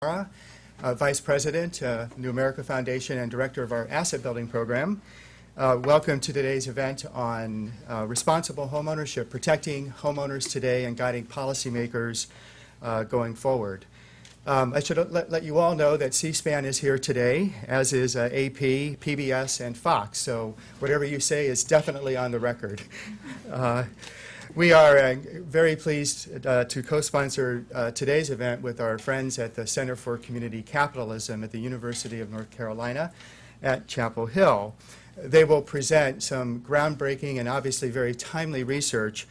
Boshara, Vice President, New America Foundation, and Director of our Asset Building Program. Welcome to today's event on responsible homeownership, protecting homeowners today and guiding policymakers going forward. I should let you all know that C-SPAN is here today, as is AP, PBS, and Fox, so whatever you say is definitely on the record. We are very pleased to co-sponsor today's event with our friends at the Center for Community Capitalism at the University of North Carolina at Chapel Hill. They will present some groundbreaking and obviously very timely research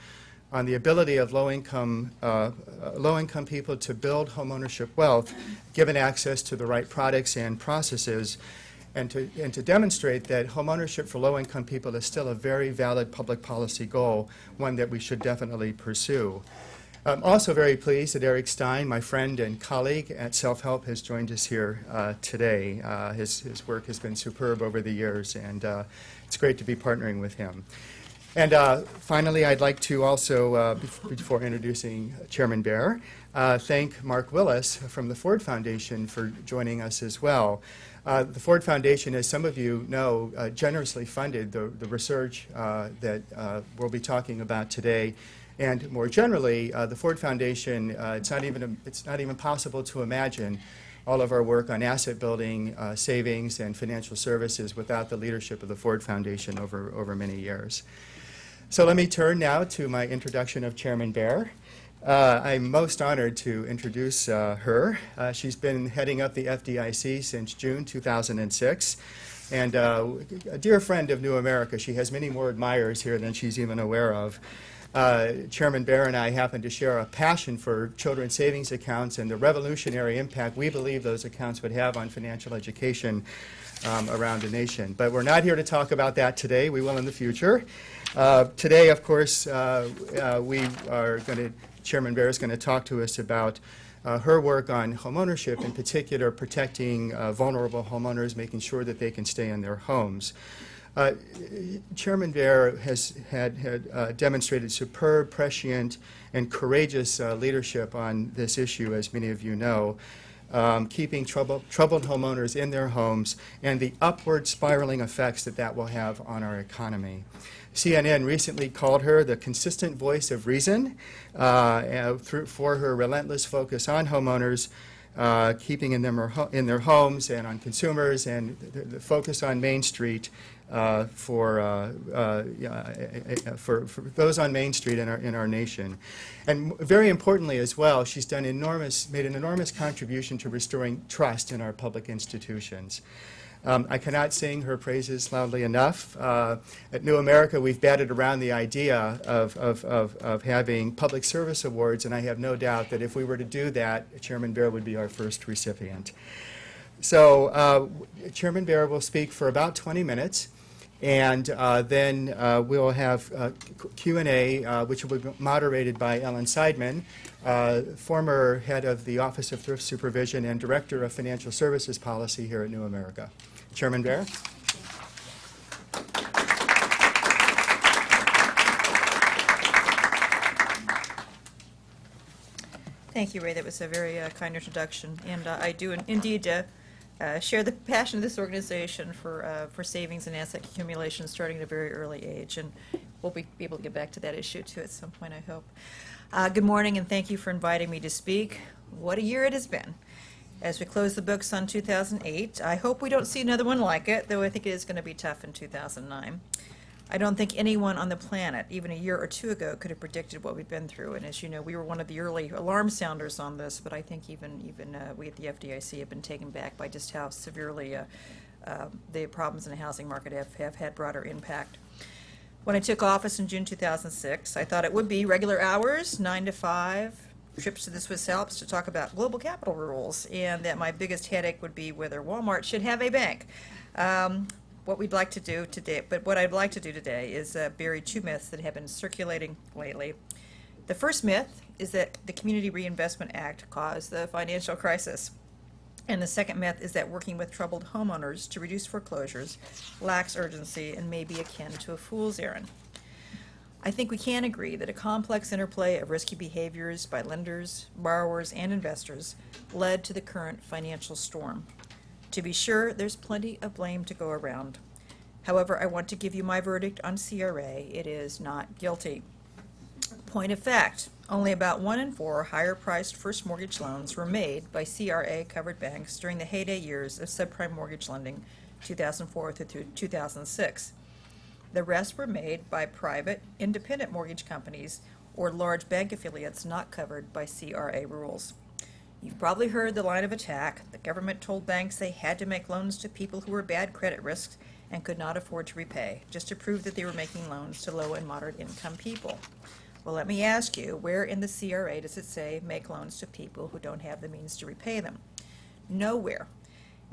on the ability of low-income people to build homeownership wealth, given access to the right products and processes, and to demonstrate that homeownership for low-income people is still a very valid public policy goal, one that we should definitely pursue. I'm also very pleased that Eric Stein, my friend and colleague at Self-Help, has joined us here today. His work has been superb over the years, and it's great to be partnering with him. And finally, I'd like to also, before introducing Chairman Bair, thank Mark Willis from the Ford Foundation for joining us as well. The Ford Foundation, as some of you know, generously funded the research that we'll be talking about today. And more generally, the Ford Foundation, it's not even possible to imagine all of our work on asset building, savings, and financial services without the leadership of the Ford Foundation over many years. So let me turn now to my introduction of Chairman Bair. I'm most honored to introduce her. She's been heading up the FDIC since June 2006. And a dear friend of New America. She has many more admirers here than she's even aware of. Chairman Bair and I happen to share a passion for children's savings accounts and the revolutionary impact we believe those accounts would have on financial education around the nation. But we're not here to talk about that today. We will in the future. Today, of course, Chairman Bair is going to talk to us about her work on homeownership, in particular protecting vulnerable homeowners, making sure that they can stay in their homes. Chairman Bair has had demonstrated superb, prescient, and courageous leadership on this issue, as many of you know, keeping troubled homeowners in their homes and the upward spiraling effects that will have on our economy. CNN recently called her the consistent voice of reason for her relentless focus on homeowners, keeping in their homes and on consumers, and the focus on Main Street for those on Main Street in our nation. And very importantly as well, she's made an enormous contribution to restoring trust in our public institutions. I cannot sing her praises loudly enough. At New America, we've batted around the idea of having public service awards, and I have no doubt that if we were to do that, Chairman Bair would be our first recipient. So Chairman Bair will speak for about 20 minutes, and then we'll have Q&A, which will be moderated by Ellen Seidman, former head of the Office of Thrift Supervision and Director of Financial Services Policy here at New America. Chairman Bair. Thank you, Ray. That was a very kind introduction, and I do indeed share the passion of this organization for savings and asset accumulation starting at a very early age, and we'll be able to get back to that issue too at some point, I hope. Good morning, and thank you for inviting me to speak. What a year it has been. As we close the books on 2008, I hope we don't see another one like it, though I think it is going to be tough in 2009. I don't think anyone on the planet, even a year or two ago, could have predicted what we've been through. And as you know, we were one of the early alarm sounders on this, but I think even we at the FDIC have been taken back by just how severely the problems in the housing market have had broader impact. When I took office in June 2006, I thought it would be regular hours, 9 to 5, trips to the Swiss Alps to talk about global capital rules, and that my biggest headache would be whether Walmart should have a bank. What I'd like to do today is bury two myths that have been circulating lately. The first myth is that the Community Reinvestment Act caused the financial crisis. And the second myth is that working with troubled homeowners to reduce foreclosures lacks urgency and may be akin to a fool's errand. I think we can agree that a complex interplay of risky behaviors by lenders, borrowers, and investors led to the current financial storm. To be sure, there's plenty of blame to go around. However, I want to give you my verdict on CRA. It is not guilty. Point of fact, only about 1 in 4 higher-priced first mortgage loans were made by CRA-covered banks during the heyday years of subprime mortgage lending, 2004 through 2006. The rest were made by private, independent mortgage companies or large bank affiliates not covered by CRA rules. You've probably heard the line of attack. The government told banks they had to make loans to people who were bad credit risks and could not afford to repay, just to prove that they were making loans to low and moderate income people. Well, let me ask you, where in the CRA does it say make loans to people who don't have the means to repay them? Nowhere.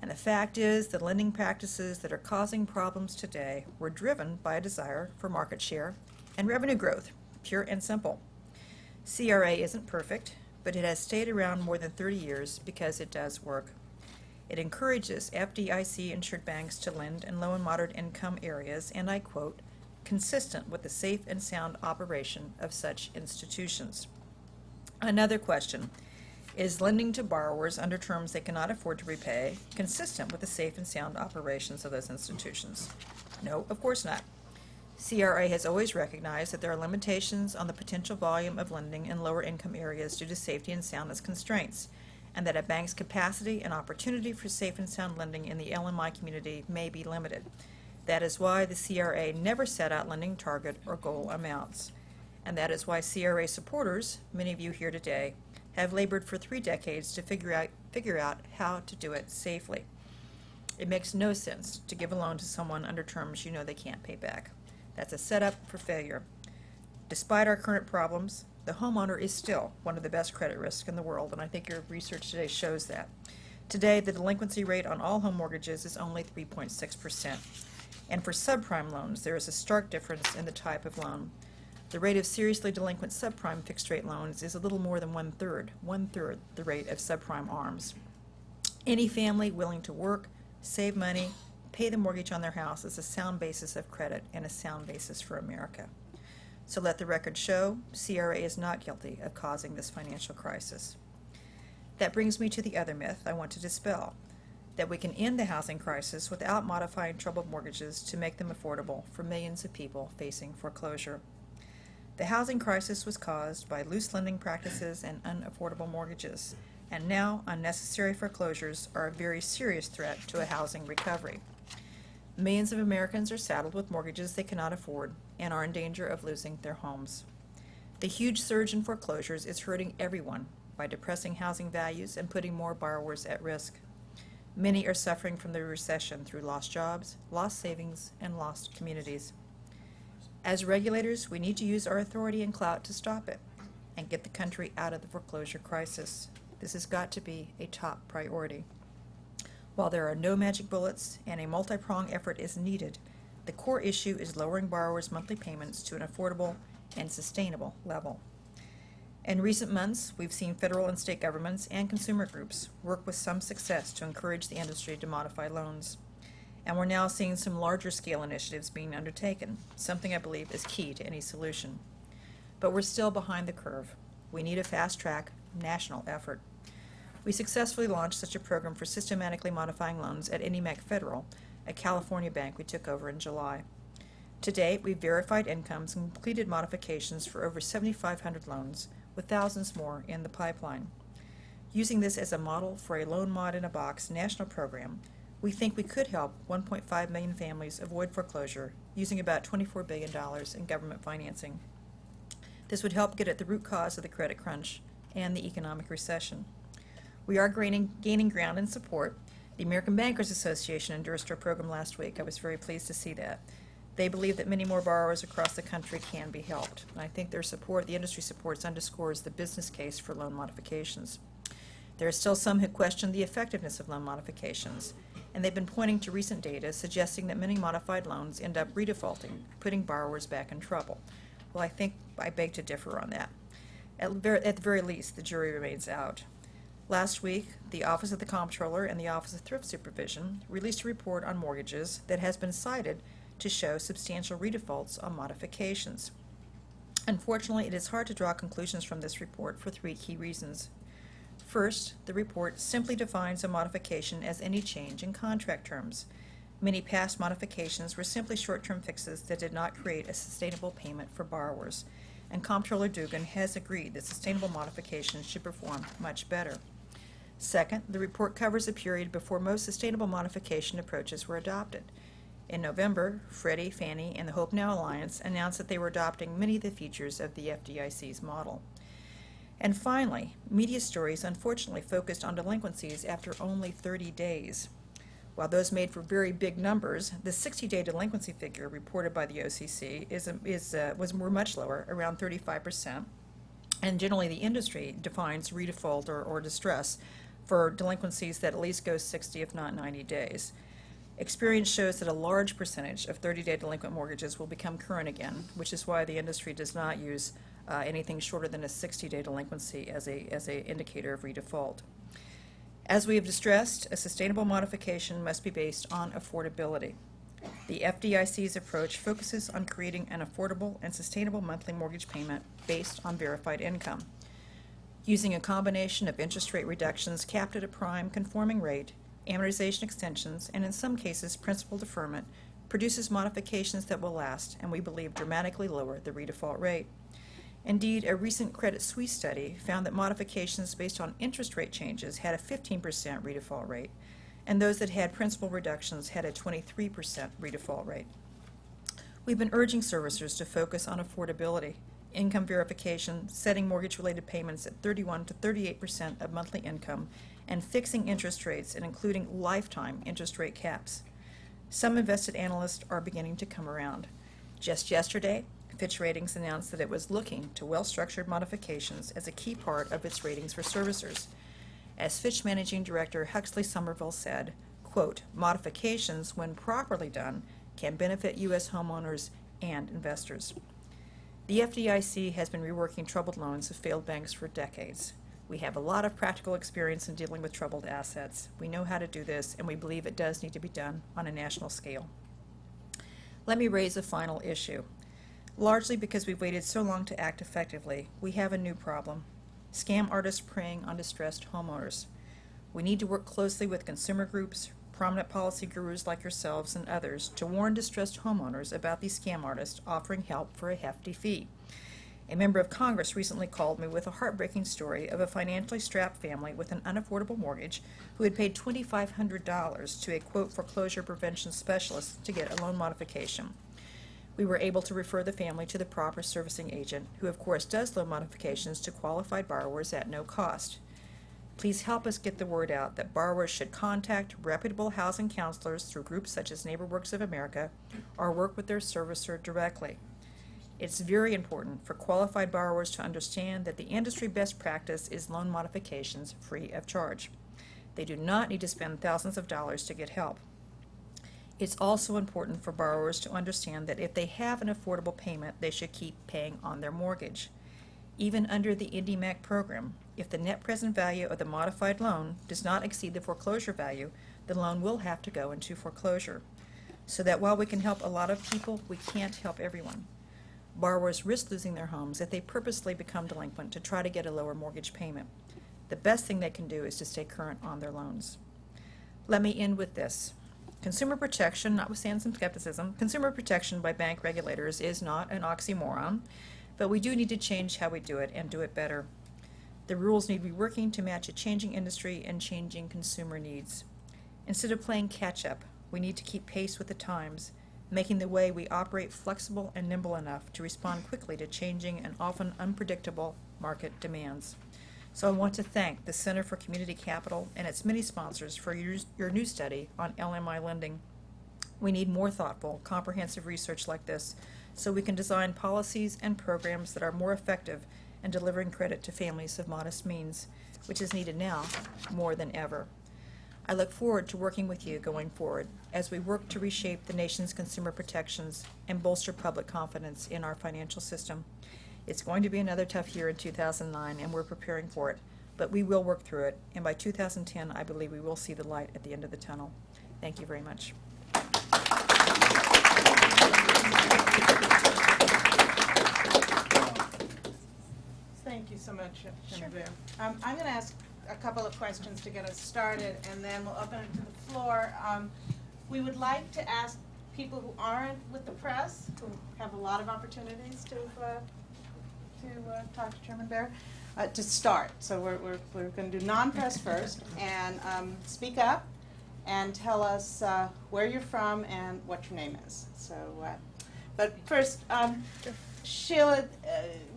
And the fact is, the lending practices that are causing problems today were driven by a desire for market share and revenue growth, pure and simple. CRA isn't perfect, but it has stayed around more than 30 years because it does work. It encourages FDIC-insured banks to lend in low and moderate income areas, and I quote, consistent with the safe and sound operation of such institutions. Another question, is lending to borrowers under terms they cannot afford to repay consistent with the safe and sound operations of those institutions? No, of course not. CRA has always recognized that there are limitations on the potential volume of lending in lower income areas due to safety and soundness constraints, and that a bank's capacity and opportunity for safe and sound lending in the LMI community may be limited. That is why the CRA never set out lending target or goal amounts. And that is why CRA supporters, many of you here today, have labored for 3 decades to figure out how to do it safely. It makes no sense to give a loan to someone under terms you know they can't pay back. That's a setup for failure. Despite our current problems, the homeowner is still one of the best credit risks in the world, and I think your research today shows that. Today, the delinquency rate on all home mortgages is only 3.6%. And for subprime loans, there is a stark difference in the type of loan. The rate of seriously delinquent subprime fixed-rate loans is a little more than one-third the rate of subprime ARMs. Any family willing to work, save money, pay the mortgage on their house is a sound basis of credit and a sound basis for America. So let the record show, CRA is not guilty of causing this financial crisis. That brings me to the other myth I want to dispel, that we can end the housing crisis without modifying troubled mortgages to make them affordable for millions of people facing foreclosure. The housing crisis was caused by loose lending practices and unaffordable mortgages, and now unnecessary foreclosures are a very serious threat to a housing recovery. Millions of Americans are saddled with mortgages they cannot afford and are in danger of losing their homes. The huge surge in foreclosures is hurting everyone by depressing housing values and putting more borrowers at risk. Many are suffering from the recession through lost jobs, lost savings, and lost communities. As regulators, we need to use our authority and clout to stop it and get the country out of the foreclosure crisis. This has got to be a top priority. While there are no magic bullets and a multi-pronged effort is needed, the core issue is lowering borrowers' monthly payments to an affordable and sustainable level. In recent months, we've seen federal and state governments and consumer groups work with some success to encourage the industry to modify loans. And we're now seeing some larger scale initiatives being undertaken, something I believe is key to any solution. But we're still behind the curve. We need a fast-track national effort. We successfully launched such a program for systematically modifying loans at IndyMac Federal, a California bank we took over in July. To date, we've verified incomes and completed modifications for over 7,500 loans, with thousands more in the pipeline. Using this as a model for a loan mod in a box national program, we think we could help 1.5 million families avoid foreclosure using about $24 billion in government financing. This would help get at the root cause of the credit crunch and the economic recession. We are gaining ground and support. The American Bankers Association endorsed our program last week. I was very pleased to see that. They believe that many more borrowers across the country can be helped. And I think their support, the industry supports, underscores the business case for loan modifications. There are still some who question the effectiveness of loan modifications, and they've been pointing to recent data suggesting that many modified loans end up redefaulting, putting borrowers back in trouble. Well, I think I beg to differ on that. At the very least, the jury remains out. Last week, the Office of the Comptroller and the Office of Thrift Supervision released a report on mortgages that has been cited to show substantial redefaults on modifications. Unfortunately, it is hard to draw conclusions from this report for three key reasons. First, the report simply defines a modification as any change in contract terms. Many past modifications were simply short-term fixes that did not create a sustainable payment for borrowers, and Comptroller Dugan has agreed that sustainable modifications should perform much better. Second, the report covers a period before most sustainable modification approaches were adopted. In November, Freddie, Fannie, and the Hope Now Alliance announced that they were adopting many of the features of the FDIC's model. And finally, media stories unfortunately focused on delinquencies after only 30 days. While those made for very big numbers, the 60-day delinquency figure reported by the OCC was much lower, around 35%, and generally the industry defines redefault or distress for delinquencies that at least go 60 if not 90 days. Experience shows that a large percentage of 30-day delinquent mortgages will become current again, which is why the industry does not use anything shorter than a 60-day delinquency as an indicator of redefault. As we have stressed, a sustainable modification must be based on affordability. The FDIC's approach focuses on creating an affordable and sustainable monthly mortgage payment based on verified income. Using a combination of interest rate reductions capped at a prime conforming rate, amortization extensions, and in some cases principal deferment, produces modifications that will last and we believe dramatically lower the redefault rate. Indeed, a recent Credit Suisse study found that modifications based on interest rate changes had a 15% redefault rate, and those that had principal reductions had a 23% redefault rate. We've been urging servicers to focus on affordability, income verification, setting mortgage-related payments at 31 to 38% of monthly income, and fixing interest rates and including lifetime interest rate caps. Some invested analysts are beginning to come around. Just yesterday, Fitch Ratings announced that it was looking to well-structured modifications as a key part of its ratings for servicers. As Fitch Managing Director Huxley Somerville said, quote, modifications, when properly done, can benefit U.S. homeowners and investors. The FDIC has been reworking troubled loans of failed banks for decades. We have a lot of practical experience in dealing with troubled assets. We know how to do this, and we believe it does need to be done on a national scale. Let me raise a final issue. Largely because we've waited so long to act effectively, we have a new problem. Scam artists preying on distressed homeowners. We need to work closely with consumer groups, prominent policy gurus like yourselves and others to warn distressed homeowners about these scam artists offering help for a hefty fee. A member of Congress recently called me with a heartbreaking story of a financially strapped family with an unaffordable mortgage who had paid $2,500 to a, quote, foreclosure prevention specialist to get a loan modification. We were able to refer the family to the proper servicing agent, who of course does loan modifications to qualified borrowers at no cost. Please help us get the word out that borrowers should contact reputable housing counselors through groups such as NeighborWorks of America or work with their servicer directly. It's very important for qualified borrowers to understand that the industry best practice is loan modifications free of charge. They do not need to spend thousands of dollars to get help. It's also important for borrowers to understand that if they have an affordable payment, they should keep paying on their mortgage. Even under the IndyMac program, if the net present value of the modified loan does not exceed the foreclosure value, the loan will have to go into foreclosure. So that while we can help a lot of people, we can't help everyone. Borrowers risk losing their homes if they purposely become delinquent to try to get a lower mortgage payment. The best thing they can do is to stay current on their loans. Let me end with this. Consumer protection, notwithstanding some skepticism, consumer protection by bank regulators is not an oxymoron, but we do need to change how we do it and do it better. The rules need to be working to match a changing industry and changing consumer needs. Instead of playing catch-up, we need to keep pace with the times, making the way we operate flexible and nimble enough to respond quickly to changing and often unpredictable market demands. So I want to thank the Center for Community Capital and its many sponsors for your new study on LMI lending. We need more thoughtful, comprehensive research like this so we can design policies and programs that are more effective in delivering credit to families of modest means, which is needed now more than ever. I look forward to working with you going forward as we work to reshape the nation's consumer protections and bolster public confidence in our financial system. It's going to be another tough year in 2009, and we're preparing for it, but we will work through it, and by 2010, I believe we will see the light at the end of the tunnel. Thank you very much. you so much, Janneke Ratcliffe. Sure. I'm going to ask a couple of questions to get us started, and then we'll open it to the floor. We would like to ask people who aren't with the press, who have a lot of opportunities to talk to Chairman Bair, to start. So we're going to do non-press first, and speak up and tell us where you're from and what your name is. So, but first, Sheila,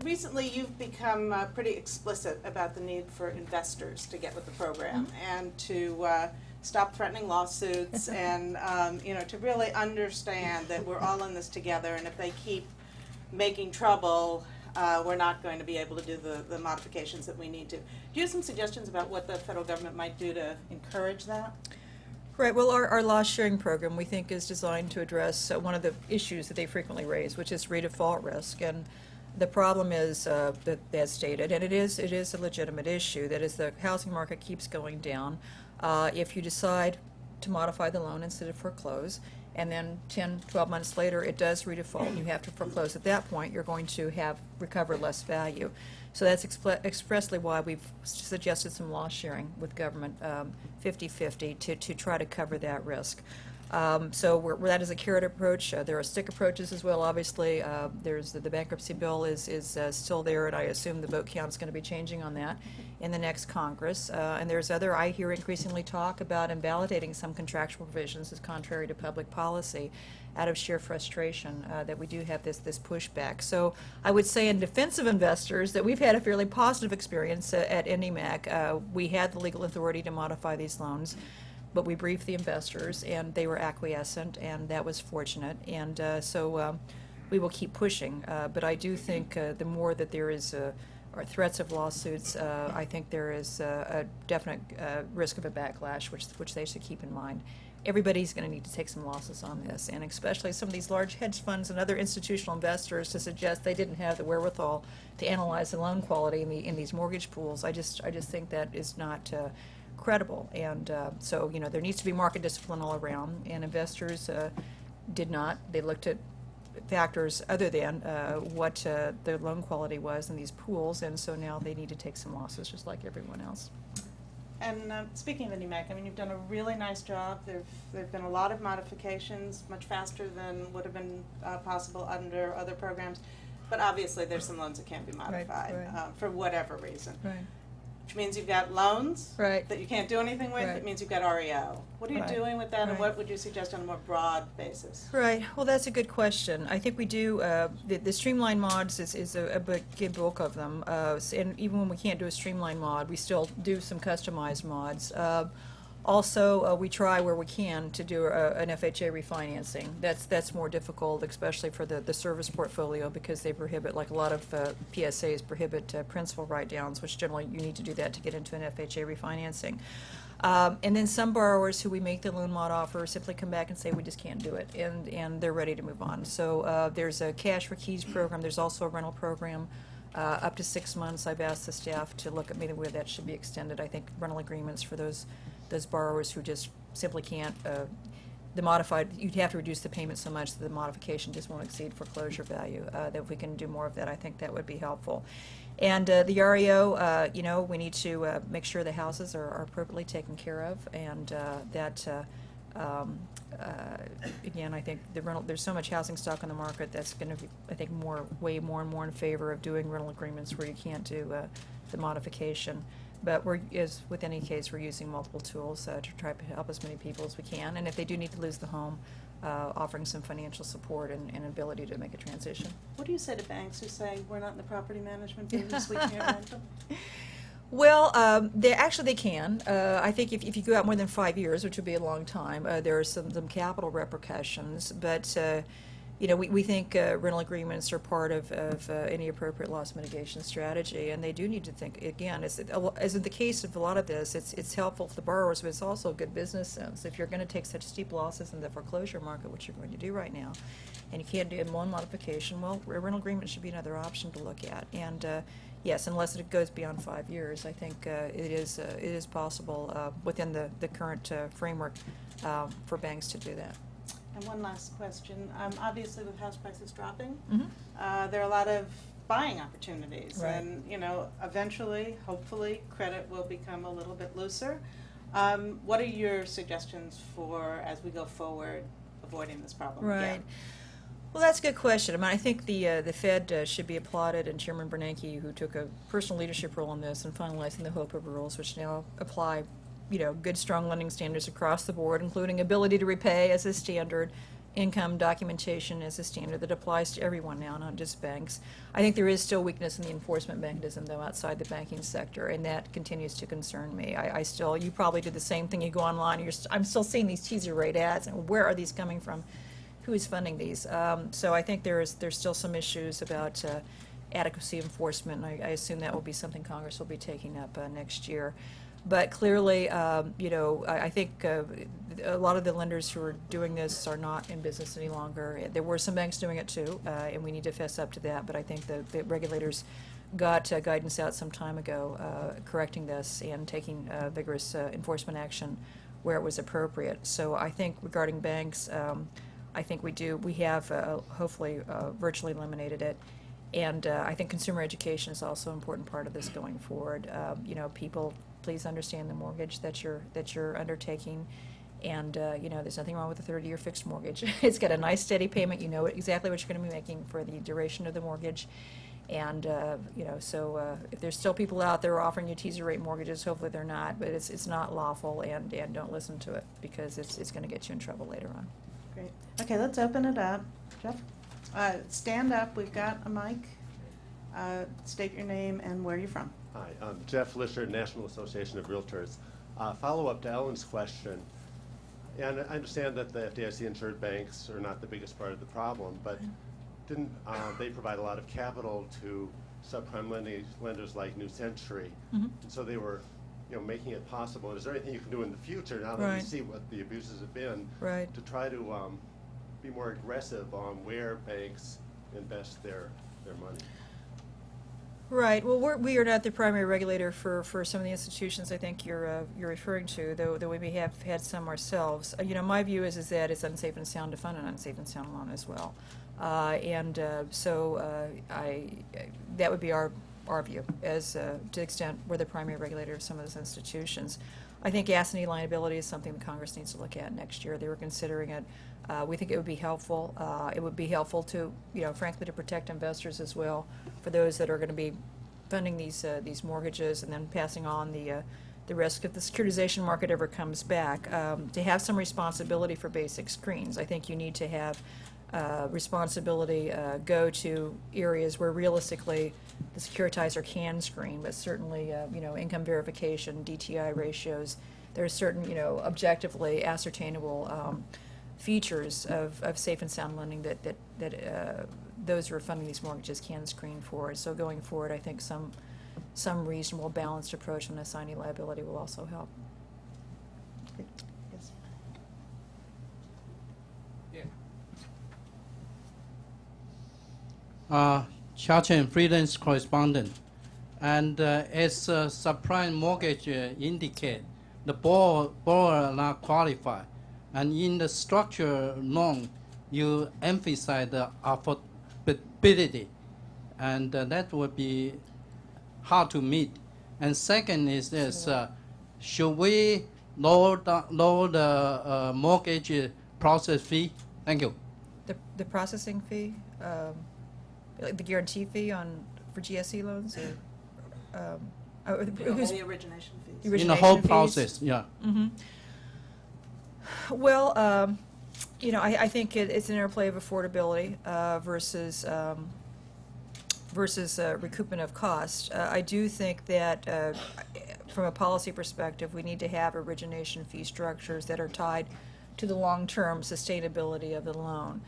recently you've become pretty explicit about the need for investors to get with the program and to stop threatening lawsuits and you know, to really understand that we're all in this together, and if they keep making trouble, we're not going to be able to do the modifications that we need to. Do you have some suggestions about what the federal government might do to encourage that? Right. Well, our loss sharing program, we think, is designed to address one of the issues that they frequently raise, which is redefault risk. And the problem is, as stated, and it is a legitimate issue, that is, the housing market keeps going down. If you decide to modify the loan instead of foreclose, and then 10, 12 months later it does redefault and you have to foreclose at that point, you're going to have recovered less value. So that's expressly why we've suggested some loss sharing with government, 50-50, to try to cover that risk. So that is a carrot approach. There are stick approaches as well, obviously. There's the bankruptcy bill is still there, and I assume the vote count is going to be changing on that in the next Congress. And there's other, I hear increasingly talk about invalidating some contractual provisions as contrary to public policy out of sheer frustration that we do have this pushback. So I would say in defense of investors that we've had a fairly positive experience at IndyMac. We had the legal authority to modify these loans, but we briefed the investors, and they were acquiescent, and that was fortunate. And so we will keep pushing. But I do think the more that there is or threats of lawsuits, I think there is a definite risk of a backlash, which they should keep in mind. Everybody's going to need to take some losses on this, and especially some of these large hedge funds and other institutional investors to suggest they didn't have the wherewithal to analyze the loan quality in these mortgage pools. I just think that is not credible, and so you know, there needs to be market discipline all around. And investors did not. They looked at factors other than what the loan quality was in these pools, and so now they need to take some losses, just like everyone else. And speaking of IndyMac, I mean, you've done a really nice job. There've been a lot of modifications, much faster than would have been possible under other programs. But obviously, there's some loans that can't be modified for whatever reason. Right. Which means you've got loans that you can't do anything with. It means you've got REO. What are you doing with that, and what would you suggest on a more broad basis? Right. Well, that's a good question. I think we do the streamlined mods is a big bulk of them, and even when we can't do a streamlined mod, we still do some customized mods. Also, we try where we can to do an FHA refinancing. That's more difficult, especially for the service portfolio, because they prohibit, like a lot of PSAs prohibit principal write-downs, which generally you need to do that to get into an FHA refinancing. And then some borrowers who we make the loan mod offer simply come back and say we just can't do it, and they're ready to move on. So there's a cash for keys program. There's also a rental program. Up to 6 months, I've asked the staff to look at maybe where that should be extended. I think rental agreements for those borrowers who just simply can't, the modified, you'd have to reduce the payment so much that the modification just won't exceed foreclosure value. That if we can do more of that, I think that would be helpful. And the REO, you know, we need to make sure the houses are appropriately taken care of, and that, again, I think the rental, there's so much housing stock on the market that's going to be, I think, way more and more in favor of doing rental agreements where you can't do the modification. But as with any case, we're using multiple tools to try to help as many people as we can. And if they do need to lose the home, offering some financial support and ability to make a transition. What do you say to banks who say, we're not in the property management business, we can't rent them? Well, they can. I think if you go out more than 5 years, which would be a long time, there are some capital repercussions. But you know, we think rental agreements are part of any appropriate loss mitigation strategy, and they do need to think, again, as in the case of a lot of this, it's helpful for the borrowers, but it's also good business sense. If you're going to take such steep losses in the foreclosure market, which you're going to do right now, and you can't do a loan modification, well, a rental agreement should be another option to look at. And yes, unless it goes beyond 5 years, I think it is possible within the current framework for banks to do that. And one last question. Obviously, with house prices dropping, there are a lot of buying opportunities. Right. And, you know, eventually, hopefully, credit will become a little bit looser. What are your suggestions for, as we go forward, avoiding this problem again? Well, that's a good question. I mean, I think the Fed should be applauded, and Chairman Bernanke, who took a personal leadership role in this and finalizing the HOPA rules, which now apply, you know, good, strong lending standards across the board, including ability to repay as a standard, income documentation as a standard that applies to everyone now, not just banks. I think there is still weakness in the enforcement mechanism, though, outside the banking sector, and that continues to concern me. I still, you probably do the same thing. You go online, I'm still seeing these teaser rate ads, and where are these coming from? Who is funding these? So I think there's still some issues about adequacy enforcement, and I assume that will be something Congress will be taking up next year. But clearly, you know, I think a lot of the lenders who are doing this are not in business any longer. There were some banks doing it too, and we need to fess up to that, but I think the regulators got guidance out some time ago correcting this and taking vigorous enforcement action where it was appropriate. So I think regarding banks, I think we have hopefully virtually eliminated it, and I think consumer education is also an important part of this going forward. You know, people, please understand the mortgage that you're undertaking, and you know, there's nothing wrong with a 30-year fixed mortgage. It's got a nice steady payment. You know exactly what you're going to be making for the duration of the mortgage, and you know, so if there's still people out there offering you teaser rate mortgages, hopefully they're not, but it's not lawful, and don't listen to it, because it's going to get you in trouble later on. Great. Okay, let's open it up. Jeff, stand up. We've got a mic. State your name and where you're from. Hi, I'm Jeff Lisher, National Association of Realtors. Follow-up to Ellen's question, and I understand that the FDIC-insured banks are not the biggest part of the problem, but didn't they provide a lot of capital to subprime lenders like New Century? Mm-hmm. And so they were, you know, making it possible. Is there anything you can do in the future, now that we see what the abuses have been, to try to be more aggressive on where banks invest their money? Right. Well, we are not the primary regulator for some of the institutions I think you're referring to, though we may have had some ourselves. You know, my view is that it's unsafe and sound to fund an unsafe and sound loan as well, that would be our view, as to the extent we're the primary regulator of some of those institutions. I think assignee liability is something that Congress needs to look at next year. They were considering it. We think it would be helpful. It would be helpful to, you know, frankly, to protect investors as well, for those that are going to be funding these mortgages and then passing on the risk if the securitization market ever comes back. To have some responsibility for basic screens, I think you need to have responsibility go to areas where realistically the securitizer can screen, but certainly, you know, income verification, DTI ratios, there are certain, you know, objectively ascertainable features of safe and sound lending that those who are funding these mortgages can screen for. So going forward, I think some reasonable, balanced approach on assignee liability will also help. Good. Charter and freelance correspondent, and as subprime mortgage indicate, the borrower are not qualified, and in the structure loan, you emphasize the affordability, and that would be hard to meet. And second is this: should we lower the mortgage process fee? Thank you. The processing fee. Like the guarantee fee for GSE loans, or the origination fees. In the whole process, yeah. Mm-hmm. Well, you know, I think it's an interplay of affordability versus recoupment of cost. I do think that from a policy perspective, we need to have origination fee structures that are tied to the long-term sustainability of the loan.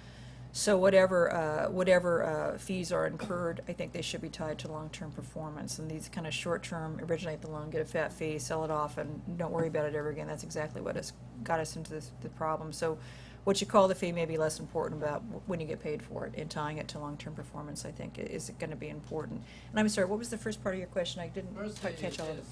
So whatever fees are incurred, I think they should be tied to long-term performance. And these kind of short-term, originate the loan, get a fat fee, sell it off, and don't worry about it ever again. That's exactly what has got us into the problem. So what you call the fee may be less important about when you get paid for it. And tying it to long-term performance, I think, is going to be important. And I'm sorry, what was the first part of your question? I didn't quite catch all of it.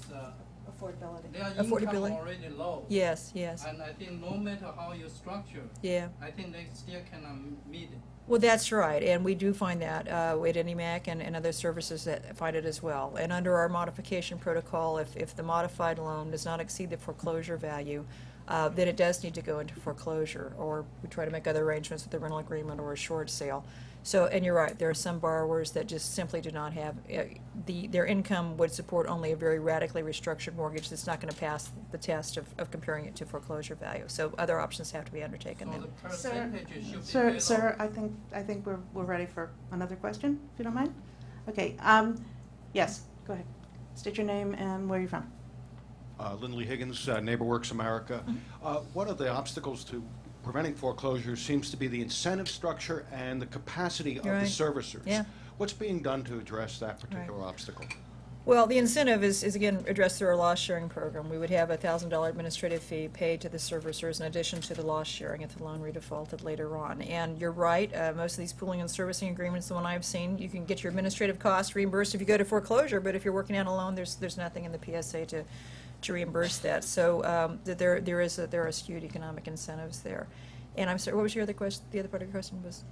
affordability. Their affordability income already low. Yes, yes. And I think no matter how you structure, yeah, I think they still cannot meet it. Well, that's right, and we do find that at IndyMac and other services that find it as well. And under our modification protocol, if the modified loan does not exceed the foreclosure value, then it does need to go into foreclosure, or we try to make other arrangements with a rental agreement or a short sale. So, and you're right, there are some borrowers that just simply do not have, their income would support only a very radically restructured mortgage that's not going to pass the test of comparing it to foreclosure value. So other options have to be undertaken then. Sir, I think we're ready for another question, if you don't mind. Okay, yes, go ahead. State your name and where you're from. Lindley Higgins, NeighborWorks America. One of the obstacles to preventing foreclosure seems to be the incentive structure and the capacity of the servicers. Yeah. What's being done to address that particular obstacle? Well, the incentive is again addressed through our loss sharing program. We would have a $1,000 administrative fee paid to the servicers in addition to the loss sharing if the loan redefaulted later on. And you're right, most of these pooling and servicing agreements, the one I've seen, you can get your administrative costs reimbursed if you go to foreclosure, but if you're working on a loan, there's nothing in the PSA to reimburse that. So there are skewed economic incentives there. And I'm sorry, what was your other question? The other part of your question was?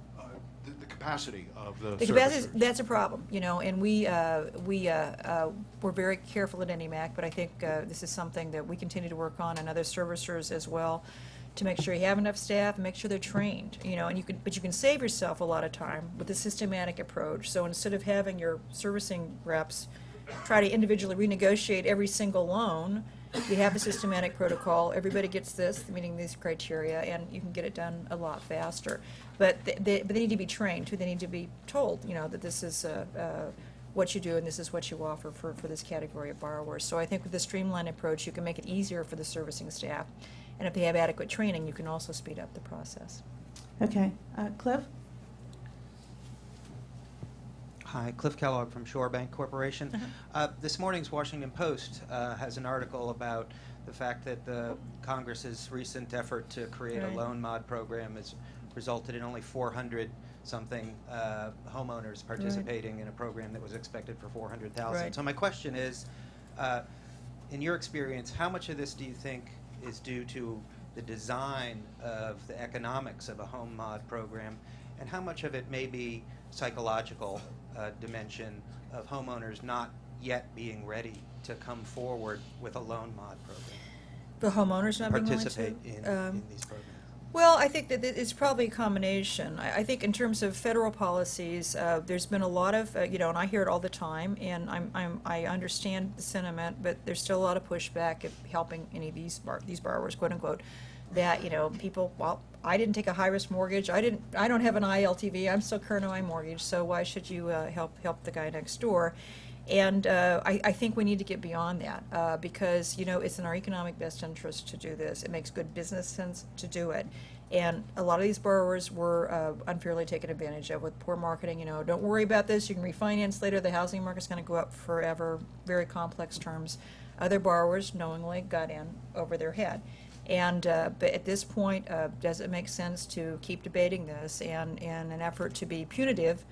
The capacity of the servicers. That's a problem, you know, and we're very careful at IndyMac, but I think this is something that we continue to work on and other servicers as well, to make sure you have enough staff and make sure they're trained, you know, and you can save yourself a lot of time with a systematic approach. So instead of having your servicing reps try to individually renegotiate every single loan, you have a systematic protocol. Everybody gets this, meeting these criteria, and you can get it done a lot faster. But they need to be trained, too. They need to be told, you know, that this is what you do and this is what you offer for this category of borrowers. So I think with the streamlined approach, you can make it easier for the servicing staff. And if they have adequate training, you can also speed up the process. Okay. Cliff? Hi, Cliff Kellogg from Shore Bank Corporation. This morning's Washington Post has an article about the fact that Congress's recent effort to create a loan mod program has resulted in only 400-something homeowners participating in a program that was expected for 400,000. So my question is, in your experience, how much of this do you think is due to the design of the economics of a home mod program, and how much of it may be psychological dimension of homeowners not yet being ready to come forward with a loan mod program? The homeowners not being willing to participate in these programs? Well, I think that it's probably a combination. I think in terms of federal policies, there's been a lot of, you know, and I hear it all the time, and I understand the sentiment, but there's still a lot of pushback at helping any of these borrowers, quote unquote, that, you know, people, well, I didn't take a high-risk mortgage. I don't have an ILTV. I'm still current on my mortgage. So why should you help the guy next door? And I think we need to get beyond that because, you know, it's in our economic best interest to do this. It makes good business sense to do it. And a lot of these borrowers were unfairly taken advantage of with poor marketing. You know, don't worry about this. You can refinance later. The housing market's going to go up forever. Very complex terms. Other borrowers knowingly got in over their head. And but at this point, does it make sense to keep debating this? And in an effort to be punitive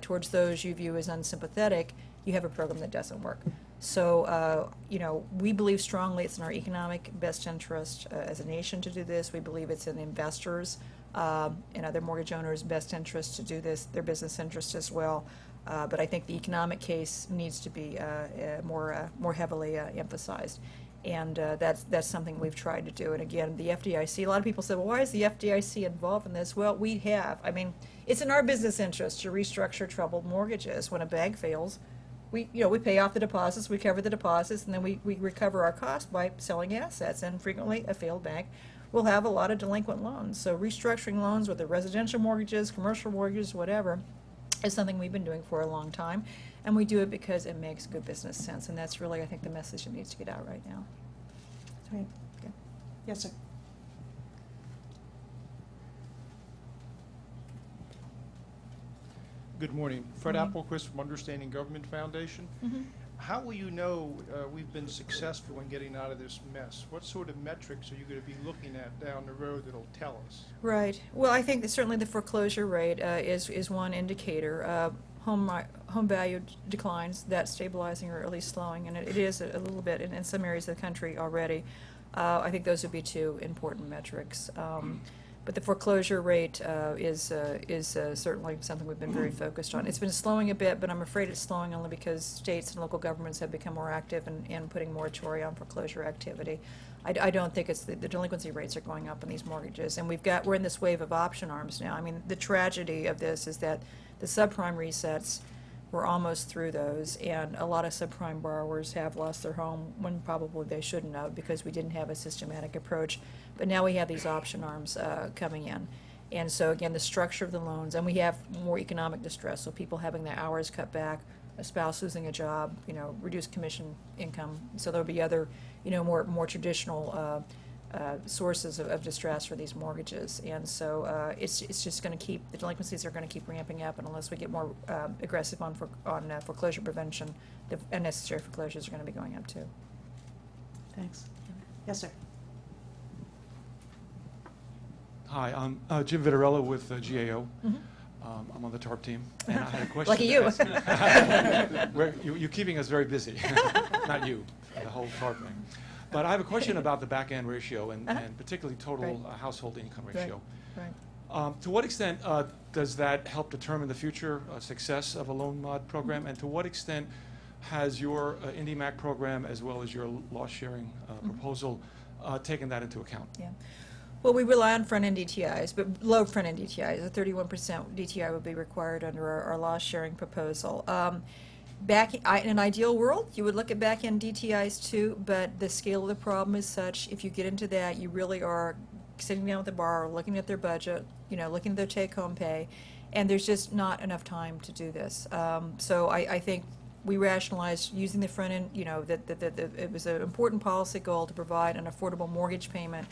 towards those you view as unsympathetic, you have a program that doesn't work. So, you know, we believe strongly it's in our economic best interest as a nation to do this. We believe it's in investors and other mortgage owners' best interest to do this, their business interest as well. But I think the economic case needs to be more heavily emphasized. And that's something we've tried to do. And again, the FDIC, a lot of people say, well, why is the FDIC involved in this? Well, we have. I mean, it's in our business interest to restructure troubled mortgages. When a bank fails, we pay off the deposits, we cover the deposits, and then we recover our costs by selling assets. And frequently, a failed bank will have a lot of delinquent loans. So restructuring loans, whether residential mortgages, commercial mortgages, whatever, is something we've been doing for a long time, and we do it because it makes good business sense, and that's really, I think, the message that needs to get out right now. Sorry. Okay. Yes, sir. Good morning. Fred Applequist from Understanding Government Foundation. How will you know we've been successful in getting out of this mess? What sort of metrics are you going to be looking at down the road that will tell us? Right. Well, I think that certainly the foreclosure rate is one indicator. home value declines, that's stabilizing or at least slowing, and it is a little bit in some areas of the country already. I think those would be two important metrics. But the foreclosure rate is certainly something we've been very focused on. It's been slowing a bit, but I'm afraid it's slowing only because states and local governments have become more active in putting moratoria on foreclosure activity. I don't think it's the delinquency rates are going up in these mortgages, and we're in this wave of option arms now. I mean, the tragedy of this is that the subprime resets, we're almost through those, and a lot of subprime borrowers have lost their home when probably they shouldn't have, because we didn't have a systematic approach. But now we have these option arms coming in. And so again, the structure of the loans, and we have more economic distress, so people having their hours cut back, a spouse losing a job, you know, reduced commission income. So there'll be other, you know, more traditional sources of distress for these mortgages, and so it's just going to keep, the delinquencies are going to keep ramping up, and unless we get more aggressive on foreclosure prevention, the unnecessary foreclosures are going to be going up too. Thanks. Yes, sir. Hi, I'm Jim Vitarello with GAO. Mm-hmm. I'm on the TARP team, and I had a question. Lucky you. You're keeping us very busy. Not you, the whole TARP thing. But I have a question about the back-end ratio, and particularly total household income ratio. Right. To what extent does that help determine the future success of a loan mod program, and to what extent has your IndyMac program, as well as your loss-sharing proposal, taken that into account? Yeah. Well, we rely on front-end DTIs, but low front-end DTIs. A 31% DTI would be required under our loss-sharing proposal. Back in an ideal world, you would look at back-end DTIs too, but the scale of the problem is such, if you get into that, you really are sitting down with the borrower, looking at their budget, you know, looking at their take-home pay, and there's just not enough time to do this. So I think we rationalized using the front end, you know, that it was an important policy goal to provide an affordable mortgage payment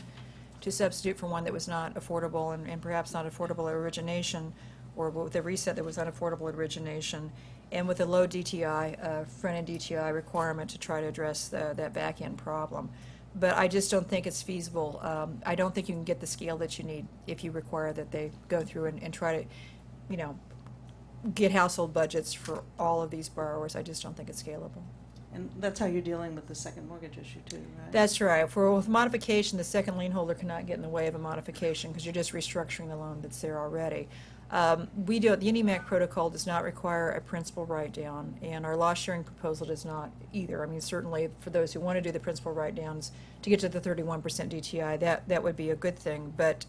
to substitute for one that was not affordable and perhaps not affordable at origination, or with a reset that was unaffordable at origination, and with a low DTI, front-end DTI requirement to try to address that back-end problem. But I just don't think it's feasible. I don't think you can get the scale that you need if you require that they go through and try to, you know, get household budgets for all of these borrowers. I just don't think it's scalable. And that's how you're dealing with the second mortgage issue too, right? That's right. With modification, the second lien holder cannot get in the way of a modification because you're just restructuring the loan that's there already. The IndyMac protocol does not require a principal write-down, and our loss-sharing proposal does not either. I mean, certainly for those who want to do the principal write-downs to get to the 31% DTI, that would be a good thing. But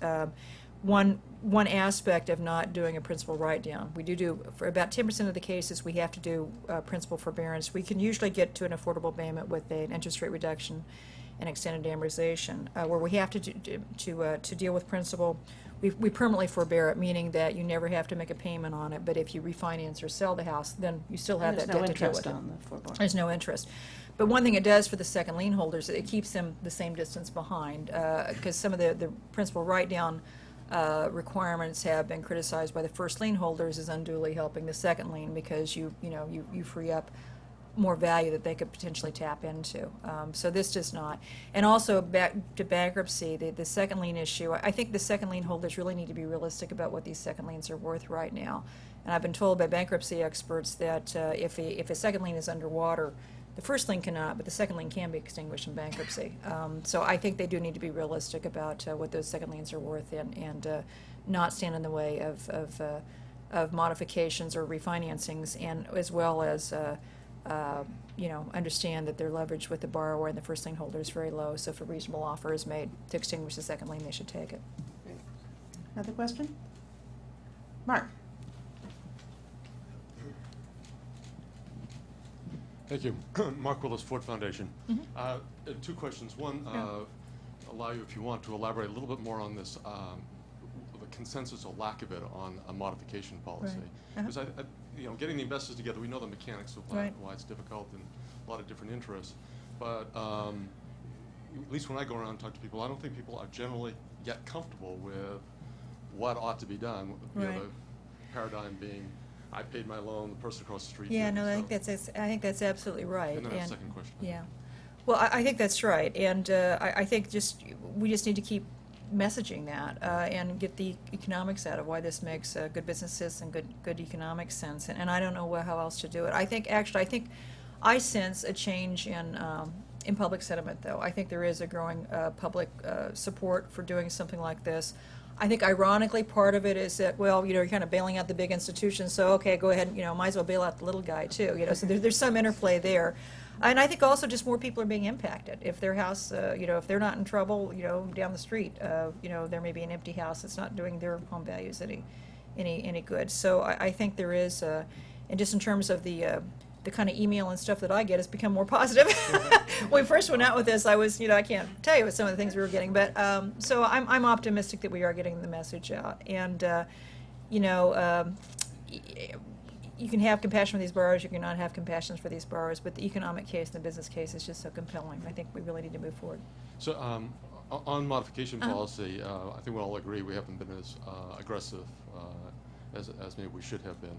one aspect of not doing a principal write-down, we do for about 10% of the cases, we have to do principal forbearance. We can usually get to an affordable payment with an interest rate reduction and extended amortization, where we have to deal with principal. We permanently forbear it, meaning that you never have to make a payment on it, but if you refinance or sell the house, then you still have that debt to deal with. There's no interest on the forbearance. There's no interest. But one thing it does for the second lien holders, it keeps them the same distance behind, because some of the principal write-down requirements have been criticized by the first lien holders as unduly helping the second lien, because you free up more value that they could potentially tap into. So this does not. And also back to bankruptcy, the second lien issue, I think the second lien holders really need to be realistic about what these second liens are worth right now. And I've been told by bankruptcy experts that if a second lien is underwater, the first lien cannot, but the second lien can be extinguished in bankruptcy. So I think they do need to be realistic about what those second liens are worth, and not stand in the way of modifications or refinancings, and as well as you know, understand that their leverage with the borrower and the first lien holder is very low, so if a reasonable offer is made to extinguish the second lien, they should take it. Great. Another question? Mark. Thank you. Mark Willis, Ford Foundation. Mm-hmm. Two questions. One, allow you, if you want, to elaborate a little bit more on this, the consensus or lack of it on a modification policy. Right. Uh-huh. You know, getting the investors together, we know the mechanics of why it's difficult and a lot of different interests. But at least when I go around and talk to people, I don't think people are generally yet comfortable with what ought to be done. Right. You know, the paradigm being, I paid my loan, the person across the street. Yeah, no, I think that's absolutely right. And then a second question. Yeah, well, I think that's right, and I think we just need to keep messaging that and get the economics out of why this makes good businesses and good economic sense. And I don't know how else to do it. I think actually, I sense a change in public sentiment, though. I think there is a growing public support for doing something like this. I think ironically part of it is that, well, you know, you're kind of bailing out the big institutions, so okay, go ahead, and, you know, might as well bail out the little guy too, you know, so there's some interplay there. And I think also just more people are being impacted. If their house, you know, if they're not in trouble, you know, down the street, you know, there may be an empty house that's not doing their home values any good. So I think there is, and just in terms of the kind of email and stuff that I get has become more positive. When we first went out with this, I was, you know, I can't tell you what some of the things we were getting, but so I'm optimistic that we are getting the message out. And, you know, you can have compassion for these borrowers, you cannot have compassion for these borrowers, but the economic case and the business case is just so compelling. I think we really need to move forward. So on modification policy, I think we'll all agree we haven't been as aggressive as maybe we should have been.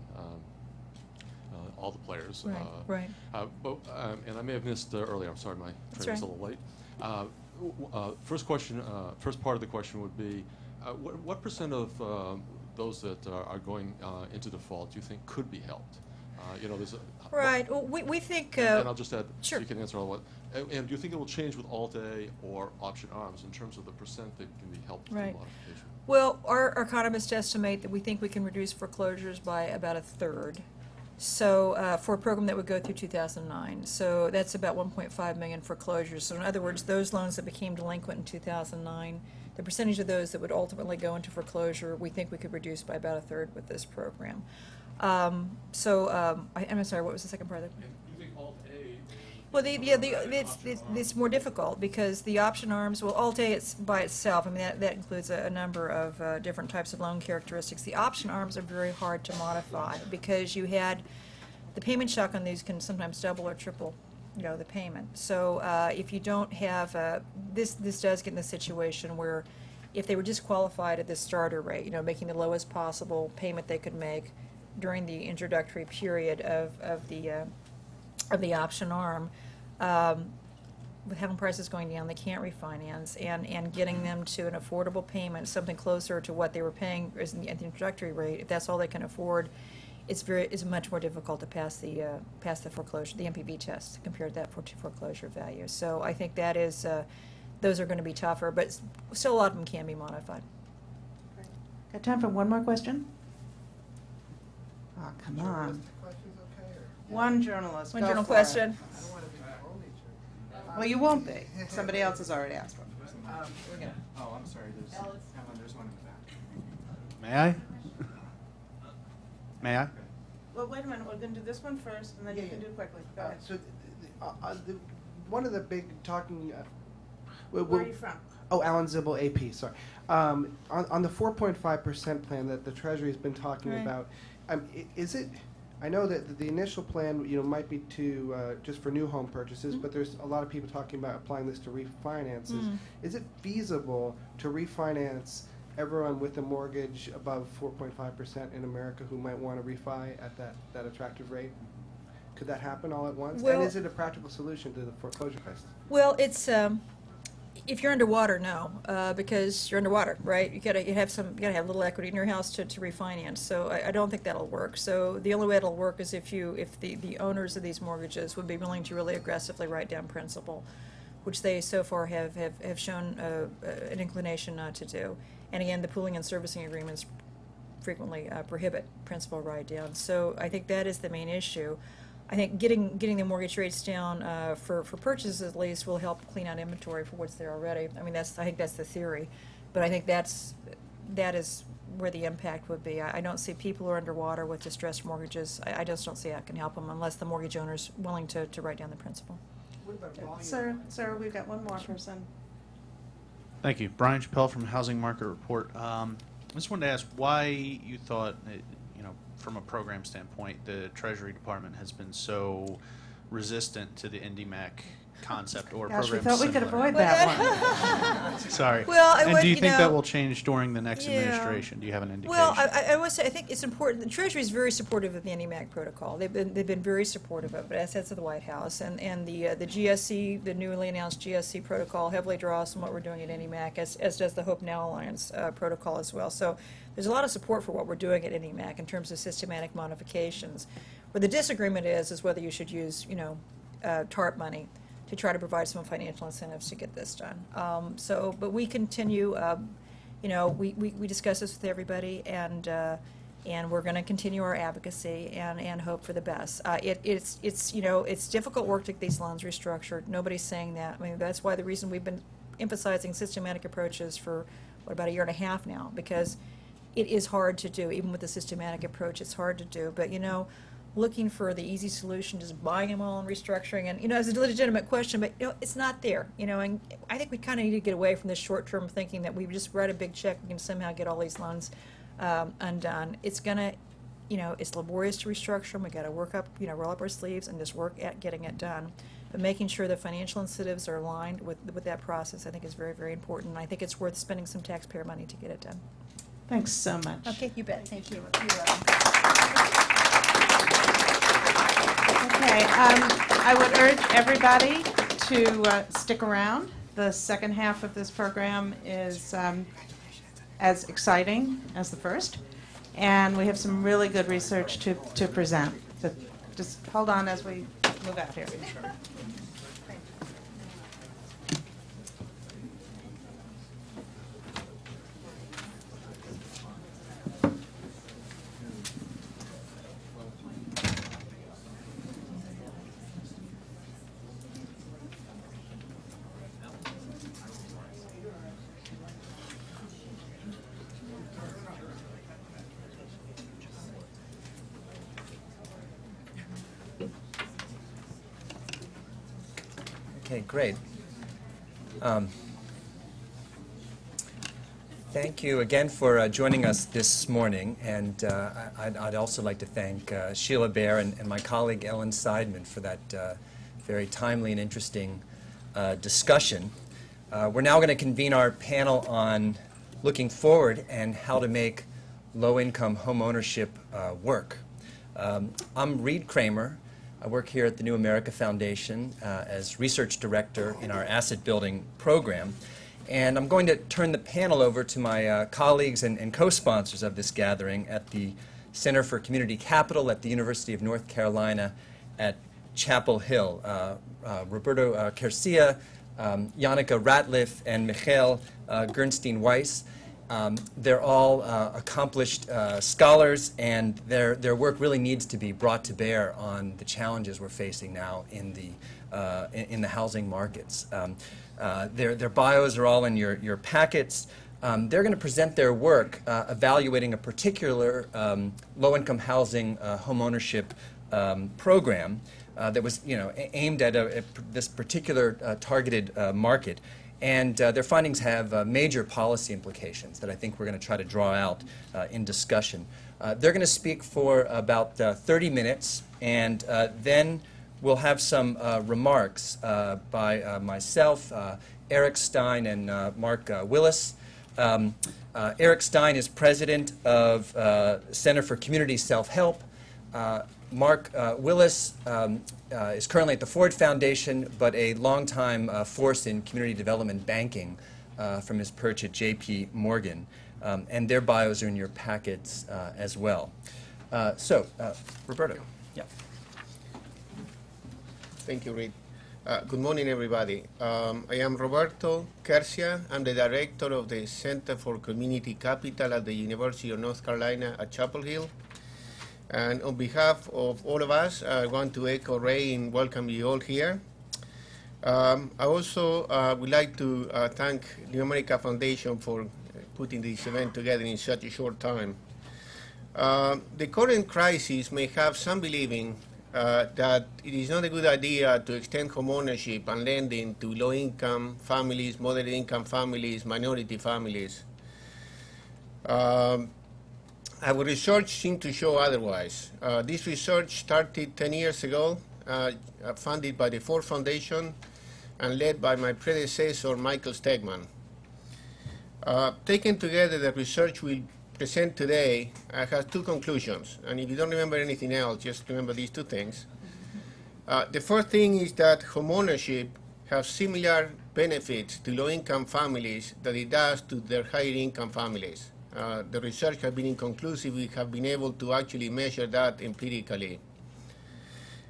All the players. Right, right. But, and I may have missed earlier. I'm sorry, my train was a little late. First question, first part of the question would be, what percent of those that are going into default do you think could be helped? You know, there's a, right. Well, we think. And I'll just add. Sure. So you can answer all that. And do you think it will change with Alt-A or option arms in terms of the percent that can be helped with the modification? Well, our economists estimate that we think we can reduce foreclosures by about 1/3. So for a program that would go through 2009, so that's about 1.5 million foreclosures. So in other words, those loans that became delinquent in 2009, the percentage of those that would ultimately go into foreclosure, we think we could reduce by about 1/3 with this program. I'm sorry, what was the second part of that? You think Alt-A? Well, it's more difficult because the option arms, well, Alt-A it's by itself, I mean, that includes a number of different types of loan characteristics. The option arms are very hard to modify because you had the payment shock on these can sometimes double or triple, you know, the payment. So if you don't have, this does get in the situation where if they were disqualified at this starter rate, you know, making the lowest possible payment they could make during the introductory period of the option arm, with having prices going down, they can't refinance, and getting them to an affordable payment, something closer to what they were paying at the introductory rate. If that's all they can afford, it's much more difficult to pass the foreclosure, the MPV test, compared that to foreclosure value. So I think that is those are going to be tougher, but still a lot of them can be modified. Great. Got time for one more question? Oh, come on. One journalist. One journal question. I don't want to be the only journalist. Well, you won't be. Somebody else has already asked one. Yeah. Oh, I'm sorry. There's one in the back. May I? May I? Well, wait a minute. We're going to do this one first, and then you can do it quickly. Go ahead. So, one of the big talking. Where are you from? Oh, Alan Zibble, AP. Sorry. On the 4.5% plan that the Treasury has been talking about, is it? I know that the initial plan, you know, might be to just for new home purchases, but there's a lot of people talking about applying this to refinances. Is it feasible to refinance everyone with a mortgage above 4.5% in America who might want to refi at that attractive rate? Could that happen all at once? Well, and is it a practical solution to the foreclosure crisis? Well, it's if you're underwater, no, because you're underwater, right? You gotta have little equity in your house to refinance. So I don't think that'll work. So the only way it'll work is if the owners of these mortgages would be willing to really aggressively write down principal, which they so far have shown an inclination not to do. And again, the pooling and servicing agreements frequently prohibit principal write down. So I think that is the main issue. I think getting the mortgage rates down for purchases at least will help clean out inventory for what's there already. I mean, I think that's the theory, but I think that is where the impact would be. I don't see people who are underwater with distressed mortgages. I just don't see how it can help them unless the mortgage owner's willing to write down the principal. What about volume? Sir, we've got one more person. Thank you, Brian Chappell from Housing Market Report. I just wanted to ask why you thought. From a program standpoint, the Treasury Department has been so resistant to the IndyMac concept or program. Gosh, we thought we could avoid that one. Sorry. Well, and do you think that will change during the next administration? Do you have an indication? Well, I would say I think it's important. The Treasury is very supportive of the IndyMac protocol. They've been very supportive of it, as has the White House, and the GSC, the newly announced GSC protocol, heavily draws on what we're doing at IndyMac, as does the Hope Now Alliance protocol as well. So there's a lot of support for what we're doing at IndyMac in terms of systematic modifications. Where the disagreement is whether you should use, TARP money to try to provide some financial incentives to get this done. But we continue, we discuss this with everybody, and we're going to continue our advocacy and hope for the best. It's difficult work to get these loans restructured. Nobody's saying that. I mean, that's why the reason we've been emphasizing systematic approaches for about a year and a half now, because it is hard to do. Even with the systematic approach, it's hard to do. But looking for the easy solution, just buying them all and restructuring, and it's a legitimate question, but it's not there. And I think we kind of need to get away from this short-term thinking that we just write a big check, we can somehow get all these loans undone. It's gonna, it's laborious to restructure them. We got to work up, roll up our sleeves and just work at getting it done. But making sure the financial incentives are aligned with that process, I think, is very, very important. And I think it's worth spending some taxpayer money to get it done. Thanks so much. Okay, you bet. Thank you. Okay, I would urge everybody to stick around. The second half of this program is as exciting as the first, and we have some really good research to present. So just hold on as we move out here. Great. Thank you again for joining us this morning, and I'd also like to thank Sheila Bair and my colleague Ellen Seidman for that very timely and interesting discussion. We're now going to convene our panel on looking forward and how to make low-income homeownership work. I'm Reed Kramer. I work here at the New America Foundation as research director in our asset building program. And I'm going to turn the panel over to my colleagues and co-sponsors of this gathering at the Center for Community Capital at the University of North Carolina at Chapel Hill. Roberto Quercia, Janneke Ratcliffe, and Michal Grinstein-Weiss. They're all accomplished scholars, and their work really needs to be brought to bear on the challenges we're facing now in the housing markets. Their bios are all in your packets. They're going to present their work evaluating a particular low-income housing homeownership program that was aimed at this particular targeted market. And their findings have major policy implications that I think we're going to try to draw out in discussion. They're going to speak for about 30 minutes, and then we'll have some remarks by myself, Eric Stein, and Mark Willis. Eric Stein is president of Center for Community Self-Help. Mark Willis is currently at the Ford Foundation, but a longtime force in community development banking from his perch at J.P. Morgan. And their bios are in your packets as well. Roberto. Yeah. Thank you, Reed. Good morning, everybody. I am Roberto Quercia. I'm the director of the Center for Community Capital at the University of North Carolina at Chapel Hill. And on behalf of all of us, I want to echo Ray and welcome you all here. I also would like to thank New America Foundation for putting this event together in such a short time. The current crisis may have some believing that it is not a good idea to extend homeownership and lending to low-income families, moderate-income families, minority families. Our research seemed to show otherwise. This research started 10 years ago, funded by the Ford Foundation, and led by my predecessor, Michael Stegman. Taken together, the research we present today has two conclusions. And if you don't remember anything else, just remember these two things. The first thing is that homeownership has similar benefits to low-income families that it does to their higher-income families. The research has been inconclusive. We have been able to actually measure that empirically.